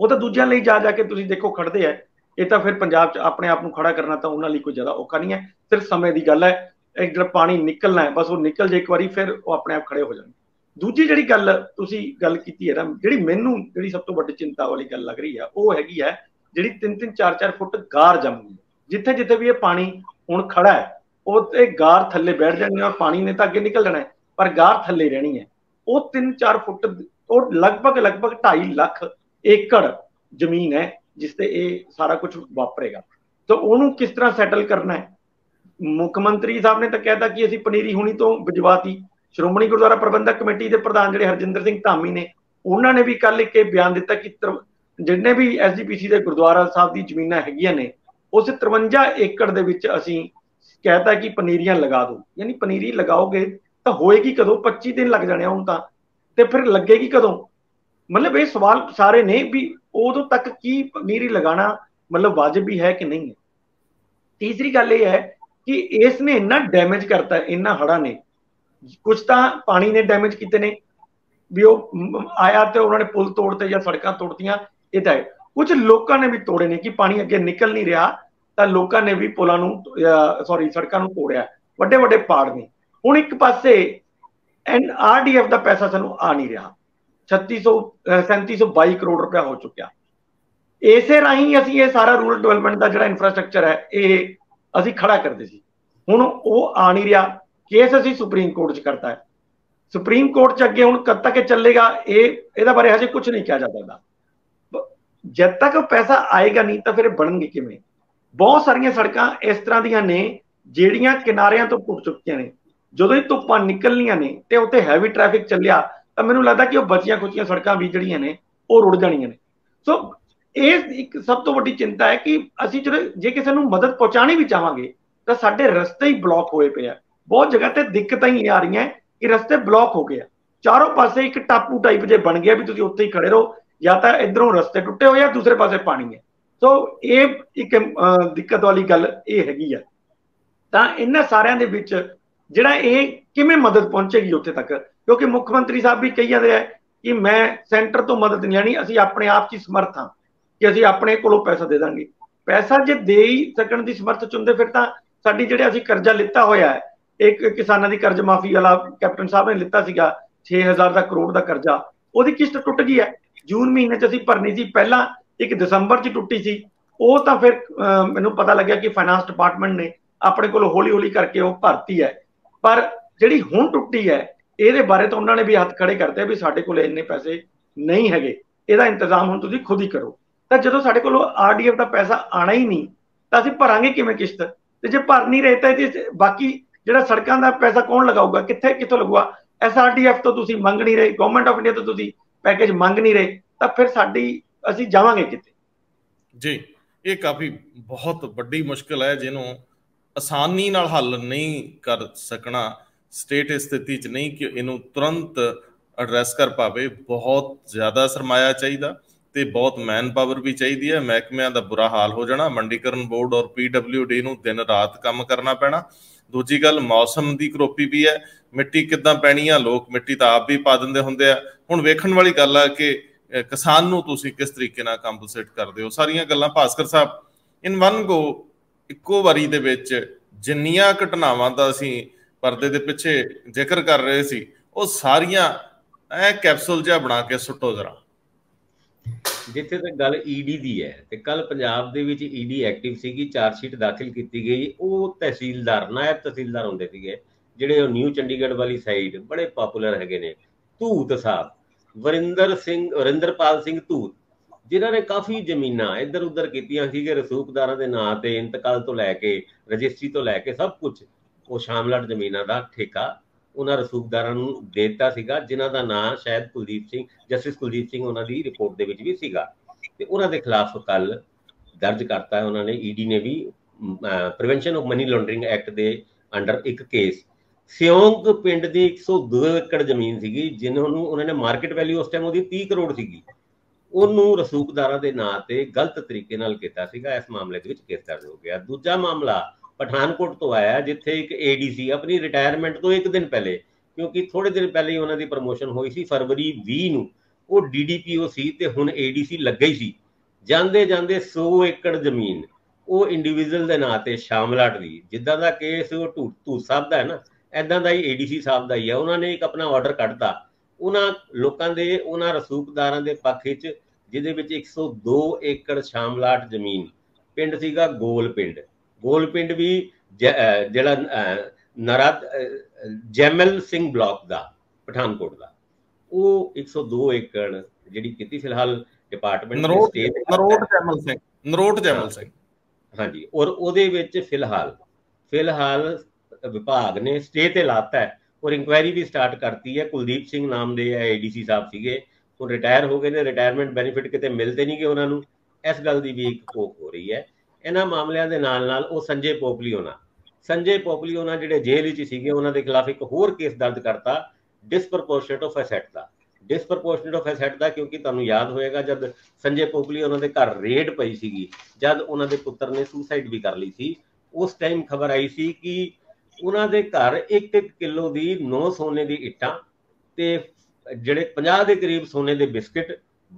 वो तो दूजियां लई जा जाके तुसीं देखो खड़दे है, ये तो फिर पंजाब च अपने आप नूं खड़ा करना तो उन्होंने कोई ज़्यादा औखा नहीं है, सिर्फ समय की गल है। एक जिहड़ा पानी निकलना है बस वो निकल जाए एक बार, फिर वो अपने आप खड़े हो जाएंगे। दूजी जिहड़ी गल तुसीं गल कीती है ना, जिहड़ी मैनूं जिहड़ी सब तो वड्डी चिंता वाली गल लग रही है वो हैगी है जिहड़ी तीन तीन चार चार फुट गार जम्मी, जिथे जिथे भी ये पानी हुण खड़ा है वो गार थले बैठ जानी है और पानी ने तो अगे निकल जाना है पर गार थले रहनी है। वो तीन चार फुट और लगभग लगभग ढाई लाख एकड़ जमीन है जिसते ये सारा कुछ वापरेगा, तो उन्होंने किस तरह सैटल करना है? मुख्यमंत्री साहब ने तो कहता कि असीं पनीरी हुणी तो भिजवाती। श्रोमणी गुरुद्वारा प्रबंधक कमेटी के प्रधान जिहड़े हरजिंदर सिंह धामी ने उन्होंने भी कल एक बयान दिता कि जिन्ने भी एस जी पी सी के गुरुद्वारा साहब की जमीनां हैगियां ने उस तिरवंजा एकड़ दे विच असीं कहता कि पनीरियां लगा दो। यानी पनीरी लगाओगे तो होएगी कदों? पच्ची दिन लग जाने हुण तां, ते फिर लगेगी कदों? मतलब ये सवाल सारे ने भी उदों तक की पनीरी लगाना मतलब वाजिब भी है कि नहीं है। तीसरी गल ये है कि इसने इन्ना डैमेज करता है, इन्ना हड़ा ने कुछ तो पानी ने डैमेज किते ने भी वो आया तो उन्होंने पुल तोड़ते या सड़कां तोड़तियां, ये तो है। कुछ लोगों ने भी तोड़े ने कि पानी अगे निकल नहीं रहा तो लोगों ने भी पुलों नूं सॉरी सड़कों नूं तोड़िया, वड्डे वड्डे पाड़ ने। हुण एक पासे एन आर डी एफ का पैसा सानूं आ नहीं रहा, छत्ती सौ सैंती सौ बाई करोड़ रुपया हो चुकिया। इसे राही असीं ये सारा रूरल डिवेलपमेंट का जिहड़ा इंफ्रास्ट्रक्चर है ये ਅਸੀਂ ਖੜਾ ਕਰਦੇ ਸੀ, ਹੁਣ ਉਹ आ नहीं रहा। केस ਅਸੀਂ सुप्रीम कोर्ट च करता है, सुप्रीम कोर्ट च अगे ਹੁਣ कद तक चलेगा ये बारे हजे कुछ नहीं कहा जा सकता। जब तक पैसा आएगा नहीं तो फिर ਬਣਨਗੇ ਕਿਵੇਂ। बहुत सारिया सड़कों इस तरह ਦੀਆਂ ਨੇ ਜਿਹੜੀਆਂ ਕਿਨਾਰਿਆਂ ਤੋਂ ਟੁੱਟ ਚੁੱਕੀਆਂ ਨੇ, ਜਦੋਂ ਹੀ ਧੁੱਪਾਂ ਨਿਕਲਣੀਆਂ ਨੇ ਤੇ ਉੱਤੇ ਹੈਵੀ ਟ੍ਰੈਫਿਕ ਚੱਲਿਆ ਤਾਂ ਮੈਨੂੰ ਲੱਗਦਾ ਕਿ ਉਹ ਬਚੀਆਂ ਖੁਚੀਆਂ ਸੜਕਾਂ ਵੀ ਜਿਹੜੀਆਂ ਨੇ ਉਹ ਰੁੜ ਜਾਣੀਆਂ ਨੇ। ਸੋ ਇਹ ਇੱਕ ਸਭ ਤੋਂ ਵੱਡੀ ਚਿੰਤਾ ਹੈ ਕਿ ਅਸੀਂ ਜਦੋਂ ਜੇ ਕਿਸੇ ਨੂੰ ਮਦਦ ਪਹੁੰਚਾਣੀ ਵੀ ਚਾਹਾਂਗੇ ਤਾਂ ਸਾਡੇ ਰਸਤੇ ਹੀ ਬਲੌਕ ਹੋਏ ਪਏ ਆ। ਬਹੁਤ ਜਗ੍ਹਾ ਤੇ ਦਿੱਕਤਾਂ ਹੀ ਆ ਰਹੀਆਂ ਕਿ ਰਸਤੇ ਬਲੌਕ ਹੋ ਗਏ ਆ, ਚਾਰੋਂ ਪਾਸੇ ਇੱਕ ਟਾਪੂ ਟਾਈਪ ਜੇ ਬਣ ਗਿਆ ਵੀ ਤੁਸੀਂ ਉੱਥੇ ਹੀ ਖੜੇ ਰਹੋ, ਜਾਂ ਤਾਂ ਇਧਰੋਂ ਰਸਤੇ ਟੁੱਟੇ ਹੋਏ ਆ ਦੂਸਰੇ ਪਾਸੇ ਪਾਣੀ ਹੈ। ਸੋ ਇਹ ਇੱਕ ਦਿੱਕਤ ਵਾਲੀ ਗੱਲ ਇਹ ਹੈਗੀ ਆ। ਤਾਂ ਇਹਨਾਂ ਸਾਰਿਆਂ ਦੇ ਵਿੱਚ ਜਿਹੜਾ ਇਹ ਕਿਵੇਂ ਮਦਦ ਪਹੁੰਚੇਗੀ ਉੱਥੇ ਤੱਕ, ਕਿਉਂਕਿ ਮੁੱਖ ਮੰਤਰੀ ਸਾਹਿਬ ਵੀ ਕਹੀ ਜਾਂਦੇ ਆ ਕਿ ਮੈਂ ਸੈਂਟਰ ਤੋਂ ਮਦਦ ਨਹੀਂ ਲੈਣੀ, ਅਸੀਂ ਆਪਣੇ ਆਪ 'ਚ ਹੀ ਸਮਰਥ ਹਾਂ ਕਿ ਅਸੀਂ ਆਪਣੇ ਕੋਲੋਂ ਪੈਸਾ ਦੇ ਦਾਂਗੇ। ਪੈਸਾ ਜੇ ਦੇ ਹੀ ਸਕਣ ਦੀ ਸਮਰਥ ਚੁੰਦੇ ਫਿਰ ਤਾਂ ਸਾਡੀ ਜਿਹੜੇ ਅਸੀਂ ਕਰਜ਼ਾ ਲਿੱਤਾ ਹੋਇਆ ਹੈ, ਇੱਕ ਕਿਸਾਨਾਂ ਦੀ ਕਰਜ਼ ਮਾਫੀ ਵਾਲਾ ਕੈਪਟਨ ਸਾਹਿਬ ਨੇ ਲਿੱਤਾ ਸੀਗਾ ਛੇ ਹਜ਼ਾਰ ਦਾ ਕਰੋੜ ਦਾ ਕਰਜ਼ਾ, ਉਹਦੀ ਕਿਸ਼ਤ ਟੁੱਟ ਗਈ ਹੈ। ਜੂਨ ਮਹੀਨੇ 'ਚ ਅਸੀਂ ਭਰਨੀ ਸੀ, ਪਹਿਲਾਂ ਇੱਕ ਦਸੰਬਰ 'ਚ ਟੁੱਟੀ ਸੀ। ਉਹ ਤਾਂ ਫਿਰ ਮੈਨੂੰ ਪਤਾ ਲੱਗਿਆ ਕਿ ਫਾਈਨਾਂਸ ਡਿਪਾਰਟਮੈਂਟ ਨੇ ਆਪਣੇ ਕੋਲ ਹੌਲੀ ਹੌਲੀ ਕਰਕੇ ਉਹ ਭਰਤੀ ਹੈ, पर जिहड़ी हुण टुट्टी है इहदे बारे तो उन्होंने भी हथ खड़े करते भी साडे कोल इन्ने पैसे नहीं हैगे, इहदा इंतजाम हुण तुसीं खुद ही करो। तां जदों साडे कोल आरडीएफ दा पैसा आना ही नहीं तां असीं भरांगे किवें किश्त, ते जे भर नहीं रहे तां बाकी जिहड़ा सड़कां दा पैसा कौन लगाऊगा, कित्थे कित्थों लगूगा। एसआरडीएफ तो तुसीं मंग नहीं रहे, गवर्नमेंट ऑफ इंडिया तो तुसीं पैकेज मंग नहीं रहे, तां फिर साडी असीं जावांगे किते जी। इह काफी बहुत वड्डी मुश्किल है जिन्हों आसानी नाल हल नहीं कर सकना, स्टेट इस स्थिति च नहीं कि इनू तुरंत एड्रैस कर पावे। बहुत ज़्यादा सरमाया चाहिए तो बहुत मैन पावर भी चाहिए है, महकमिया का बुरा हाल हो जाना, मंडीकरण बोर्ड और पी डबल्यू डी नूं दिन रात काम करना पैना। दूजी गल मौसम की करोपी भी है, मिट्टी किद्दां पैनी है, लोग मिट्टी तो आप भी पा दिंदे हुंदे आ। हुण वेखण वाली गल है कि किसान नूं तुसीं किस तरीके नाल कंपनसेट करदे हो। सारियां गल्लां भास्कर साहब इन वन गो ਇੱਕੋ ਵਾਰੀ ਦੇ ਵਿੱਚ ਜਿੰਨੀਆਂ ਘਟਨਾਵਾਂ ਦਾ ਅਸੀਂ ਪਰਦੇ ਦੇ ਪਿੱਛੇ ਜ਼ਿਕਰ ਕਰ ਰਹੇ ਸੀ ਉਹ ਸਾਰੀਆਂ ਐ ਕੈਪਸੂਲ ਜਿਹਾ ਬਣਾ ਕੇ ਸੁੱਟੋ ਜ਼ਰਾ। ਜਿੱਥੇ ਤੱਕ ਗੱਲ ਈਡੀ ਦੀ ਹੈ ਤੇ ਕੱਲ ਪੰਜਾਬ ਦੇ ਵਿੱਚ ਈਡੀ ਐਕਟਿਵ ਸੀਗੀ, ਚਾਰਜਸ਼ੀਟ ਦਾਖਲ ਕੀਤੀ ਗਈ। ਉਹ ਤਹਿਸੀਲਦਾਰ ਨਾਇਬ ਤਹਿਸੀਲਦਾਰ ਹੁੰਦੇ ਸੀਗੇ ਜਿਹੜੇ ਉਹ ਨਿਊ ਚੰਡੀਗੜ੍ਹ ਵਾਲੀ ਸਾਈਡ ਬੜੇ ਪਾਪੂਲਰ ਹੈਗੇ ਨੇ, ਧੂਤ ਸਾਹਿਬ ਵਰਿੰਦਰ ਸਿੰਘ ਵਰਿੰਦਰਪਾਲ ਸਿੰਘ ਧੂਤ, ਜਿਨ੍ਹਾਂ ਨੇ ਕਾਫੀ ਜ਼ਮੀਨਾਂ ਇੱਧਰ ਉੱਧਰ ਕੀਤੀਆਂ ਸੀਗੇ ਰਸੂਖਦਾਰਾਂ ਦੇ ਨਾਂ ਤੇ, ਇੰਤਕਾਲ ਤੋਂ ਲੈ ਕੇ ਰਜਿਸਟਰੀ ਤੋਂ ਲੈ ਕੇ ਸਭ ਕੁਝ। ਉਹ ਸ਼ਾਮਲਾਟ ਜ਼ਮੀਨਾਂ ਦਾ ਠੇਕਾ ਉਹਨਾਂ ਰਸੂਖਦਾਰਾਂ ਨੂੰ ਦੇ ਦਿੱਤਾ ਸੀਗਾ, ਜਿਨ੍ਹਾਂ ਦਾ ਨਾਂ ਸ਼ਾਇਦ ਕੁਲਦੀਪ ਸਿੰਘ ਜਸਟਿਸ ਕੁਲਦੀਪ ਸਿੰਘ ਉਹਨਾਂ ਦੀ ਰਿਪੋਰਟ ਦੇ ਵਿੱਚ ਵੀ ਸੀਗਾ, ਤੇ ਉਹਨਾਂ ਦੇ ਖਿਲਾਫ ਕੱਲ ਦਰਜ ਕਰਤਾ ਉਹਨਾਂ ਨੇ ਈਡੀ ਨੇ ਵੀ prevention of money laundering act ਦੇ ਅੰਡਰ ਇੱਕ ਕੇਸ। ਸਿਉਂਕ ਪਿੰਡ ਦੀ ਇੱਕ ਸੌ ਦੋ ਏਕੜ ਜ਼ਮੀਨ ਸੀਗੀ ਜਿਹਨਾਂ ਨੂੰ ਉਹਨਾਂ ਨੇ ਮਾਰਕੀਟ ਵੈਲਿਊ ਉਸ ਟਾਈਮ ਉਹਦੀ ਤੀਹ ਕਰੋੜ ਸੀਗੀ, ਉਹਨੂੰ ਰਸੂਖਦਾਰਾਂ ਦੇ ਨਾਂ ਤੇ ਗਲਤ ਤਰੀਕੇ ਨਾਲ ਕੀਤਾ ਸੀਗਾ। ਇਸ ਮਾਮਲੇ ਦੇ ਵਿੱਚ ਕੇਸ ਦਰਜ ਹੋ ਗਿਆ। ਦੂਜਾ ਮਾਮਲਾ ਪਠਾਨਕੋਟ ਤੋਂ ਆਇਆ, ਜਿੱਥੇ ਇੱਕ ਏਡੀਸੀ ਆਪਣੀ ਰਿਟਾਇਰਮੈਂਟ ਤੋਂ ਇੱਕ ਦਿਨ ਪਹਿਲੇ, ਕਿਉਂਕਿ ਥੋੜੇ ਦਿਨ ਪਹਿਲੇ ਹੀ ਉਹਨਾਂ ਦੀ ਪ੍ਰਮੋਸ਼ਨ ਹੋਈ ਸੀ ਫਰਵਰੀ ਵੀਹ ਨੂੰ, ਉਹ ਡੀਡੀਪੀਓ ਸੀ ਤੇ ਹੁਣ ਏਡੀਸੀ ਲੱਗੇ ਹੀ ਸੀ। ਜਾਂਦੇ ਜਾਂਦੇ ਸੌ ਏਕੜ ਜ਼ਮੀਨ ਉਹ ਇੰਡੀਵਿਜੂਅਲ ਦੇ ਨਾਂ ਤੇ ਸ਼ਾਮਲਾਟ ਦੀ, ਜਿੱਦਾਂ ਦਾ ਕੇਸ ਉਹ ਢੂਟ ਢੂਟ ਸਾਹਿਬ ਦਾ ਹੈ ਨਾ, ਇੱਦਾਂ ਦਾ ਹੀ ਏਡੀਸੀ ਸਾਹਿਬ ਦਾ ਹੀ ਆ। ਉਹਨਾਂ ਨੇ ਇੱਕ ਆਪਣਾ ਆਰਡਰ ਕੱਢਤਾ ਉਹਨਾਂ ਲੋਕਾਂ ਦੇ, ਉਹਨਾਂ ਰਸੂਖਦਾਰਾਂ ਦੇ ਪੱਖ ਵਿੱਚ ਜਿਹਦੇ ਵਿੱਚ ਇੱਕ ਸੌ ਦੋ ਏਕੜ ਸ਼ਾਮਲਾਟ ਜ਼ਮੀਨ, ਪਿੰਡ ਸੀਗਾ ਗੋਲ ਪਿੰਡ। ਗੋਲ ਪਿੰਡ ਵੀ ਜਿਹੜਾ ਨਰਾਤ ਜੈਮਲ ਸਿੰਘ ਬਲਾਕ ਦਾ ਪਠਾਨਕੋਟ ਦਾ, ਉਹ ਇੱਕ ਸੌ ਦੋ ਏਕੜ ਜਿਹੜੀ ਕੀਤੀ ਫਿਲਹਾਲ ਡਿਪਾਰਟਮੈਂਟ ਨਰੋਟ ਜੈਮਲ ਸਿੰਘ ਨਰੋਟ ਜੈਮਲ ਸਿੰਘ ਹਾਂਜੀ, ਔਰ ਉਹਦੇ ਵਿੱਚ ਫਿਲਹਾਲ ਫਿਲਹਾਲ ਵਿਭਾਗ ਨੇ ਸਟੇ ਤੇ ਲਾਤਾ ਹੈ और इंक्वायरी भी स्टार्ट करती है। कुलदीप सिंह नाम दे एडीसी साहब सीगे, वो रिटायर हो गए ने, रिटायरमेंट बेनीफिट कितने मिलते नहीं गए उन्हां नूं, इस गल दी भी एक कोक हो रही है। इन्हां मामलियां दे नाल नाल वो संजय पोपली होना संजय पोपली होना जिहड़े जेल विच सीगे उन्हां दे खिलाफ एक होर केस दर्ज करता डिसप्रपोर्शनेट ऑफ एसेट का डिसप्रपोर्शनेट ऑफ एसेट का क्योंकि तुहानूं याद होएगा जब संजय पोपली उन्हां दे घर रेड पई सीगी, जब उन्हां दे पुत्र ने सुसाइड भी कर ली सी, उस टाइम खबर आई सी कि ਉਹਨਾਂ ਦੇ ਘਰ ਇੱਕ ਇੱਕ ਕਿਲੋ ਦੀ ਨੌ ਸੋਨੇ ਦੀ ਇੱਟਾਂ ਤੇ ਜਿਹੜੇ ਪੰਜਾਹ ਦੇ ਕਰੀਬ ਸੋਨੇ ਦੇ ਬਿਸਕਿਟ,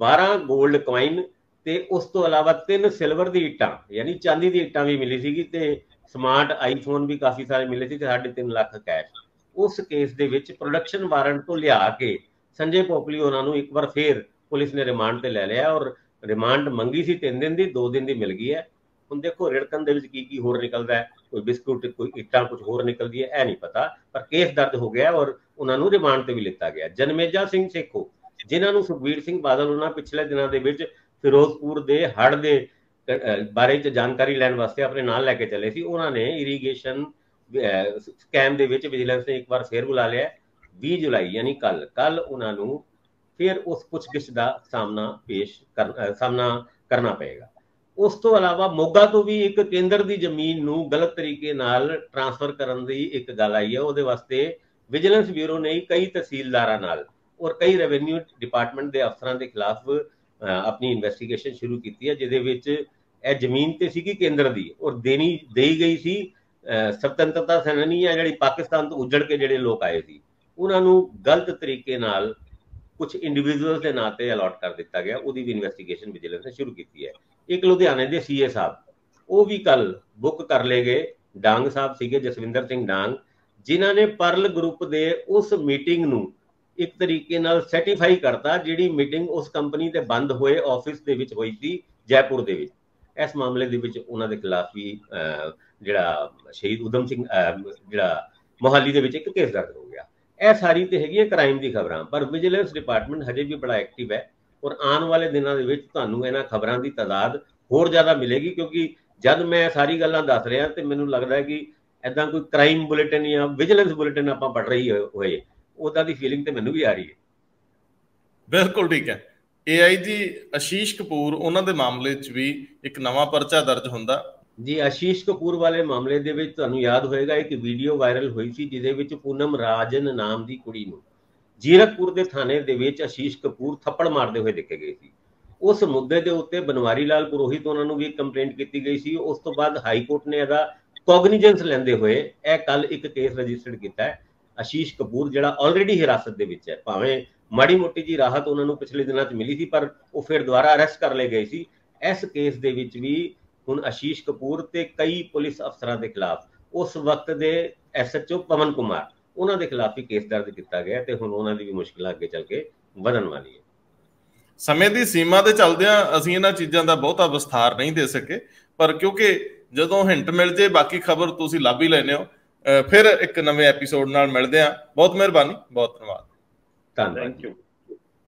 ਬਾਰਾਂ ਗੋਲਡ ਕੋਇਨ ਤੇ ਉਸ ਤੋਂ ਇਲਾਵਾ ਤਿੰਨ ਸਿਲਵਰ ਦੀ ਇੱਟਾਂ ਯਾਨੀ ਚਾਂਦੀ ਦੀ ਇੱਟਾਂ ਵੀ ਮਿਲੀ ਸੀਗੀ ਤੇ ਸਮਾਰਟ ਆਈਫੋਨ ਵੀ ਕਾਫੀ ਸਾਰੇ ਮਿਲੇ ਸੀ ਤੇ ਸਾਢੇ ਤਿੰਨ ਲੱਖ ਕੈਸ਼। ਉਸ ਕੇਸ ਦੇ ਵਿੱਚ ਪ੍ਰੋਡਕਸ਼ਨ ਵਾਰੰਟ ਤੋਂ ਲਿਆ ਕੇ ਸੰਜੇ ਪੋਪਲੀ ਉਹਨਾਂ ਨੂੰ ਇੱਕ ਵਾਰ ਫੇਰ ਪੁਲਿਸ ਨੇ ਰਿਮਾਂਡ ਤੇ ਲੈ ਲਿਆ, ਔਰ ਰਿਮਾਂਡ ਮੰਗੀ ਸੀ ਤਿੰਨ ਦਿਨ ਦੀ, ਦੋ ਦਿਨ ਦੀ ਮਿਲ ਗਈ ਹੈ। हम देखो रिड़कन दे विच की की होर निकलता है, कोई बिस्कुट कोई इट्टा कुछ होर निकलती है, ऐ नहीं पता, पर केस दर्ज हो गया और उन्होंने रिमांड से भी लिता गया। जन्मेजा सिंह सेखो जिन्होंने सुखबीर सिंह बादल उन्होंने पिछले दिनों के विच फिरोजपुर के हड़ के बारे जानकारी लैन वास्ते अपने नाल लैके चले सी, उन्होंने इरीगेशन स्कैम दे विच विजिलेंस ने एक बार फिर बुला लिया। बीस जुलाई यानी कल कल उन्होंने फिर उस पुछगिछ का सामना पेश कर सामना करना पेगा। उस तो अलावा मोगा तो भी एक केंद्र की जमीन नू गलत तरीके नाल ट्रांसफर करने की एक गल आई है, उहदे वास्ते विजिलेंस ब्यूरो ने कई तहसीलदारां नाल और कई रेवेन्यू डिपार्टमेंट के अफसरां के खिलाफ अपनी इन्वेस्टिगेशन शुरू की है, जिहदे विच ए जमीन तो सीगी केंद्र की और देनी दई गई सी स्वतंत्रता सेनानी आ जिहड़ी पाकिस्तान तो उजड़ के जिहड़े लोग आए थे उन्होंने गलत तरीके नाल कुछ इंडिविजुअल के नाम से अलॉट कर दिता गया। वो भी इन्वेस्टिगेशन विजिलेंस ने शुरू की है। एक लुधियाने के सी ए साहब वो भी कल बुक कर ले गए, डांग साहब सीगे जसविंदर सिंह डांग, जिन्ह ने परल ग्रुप के उस मीटिंग नू एक तरीके नाल सर्टिफाई करता जिहड़ी मीटिंग उस कंपनी के बंद हुए ऑफिस दे विच होई सी जयपुर दे विच। इस मामले दे विच उन्हां दे खिलाफ भी जिहड़ा शहीद उधम सिंह जिहड़ा मोहाली दे विच एक केस दर्ज हो गया। यह सारी तो हैगी क्राइम की खबर, पर विजिलेंस डिपार्टमेंट हजे भी बड़ा एक्टिव है और आने वाले दिनों के विच तुहानूं इन्हां खबरों की तादाद होर ज़्यादा मिलेगी, क्योंकि जब मैं सारी गल्लां दस रहा तो मैनूं लगता है कि इदां कोई क्राइम बुलेटिन या विजिलेंस बुलेटिन आपां पढ़ रही होए उदां दी फीलिंग तो मैनूं भी आ रही है। बिल्कुल ठीक है। ए आई जी आशीष कपूर उन्हां दे मामले च भी एक नवां परचा दर्ज हुंदा जी। आशीष कपूर वाले मामले दे विच तुहानूं याद होएगा एक वीडियो वायरल हुई सी जिहदे विच पूनम राजन नाम की कुड़ी नूं जीरकपुर के थाने दे विच आशीष कपूर थप्पड़ मारते हुए देखे गए थे। उस मुद्दे के उत्ते बनवारी लाल पुरोहित उन्होंने भी कंप्लेंट की गई सी। उस तो बाद हाई कोर्ट ने इसदा कॉग्निजेंस लेंदे हुए यह कल एक केस रजिस्टर्ड किया है। आशीष कपूर जिहड़ा ऑलरेडी हिरासत दे विच है, भावें माड़ी मोटी जी राहत उन्होंने पिछले दिनों च मिली थी पर वो फिर दोबारा अरेस्ट कर लए गए सी। इस केस दे विच भी हुण आशीष कपूर ते कई पुलिस अफसरां दे खिलाफ उस वक्त दे S H O Pawan Kumar उन्होंने खिलाफ भी केस दर्ज किया गया ते हुण उन्होंने भी मुश्किल आगे चल के बढ़न वाली है। समय की सीमा के चलद्या असीं इन्हां चीज़ों का बहुता विस्थार नहीं दे सके, पर क्योंकि जदों हिंट मिल जाए बाकी खबर तुसीं लभ ही लैंदे हो। फिर एक नवे एपीसोड नाल मिलदे हां। बहुत मेहरबानी, बहुत धन्यवाद, थैंक यू।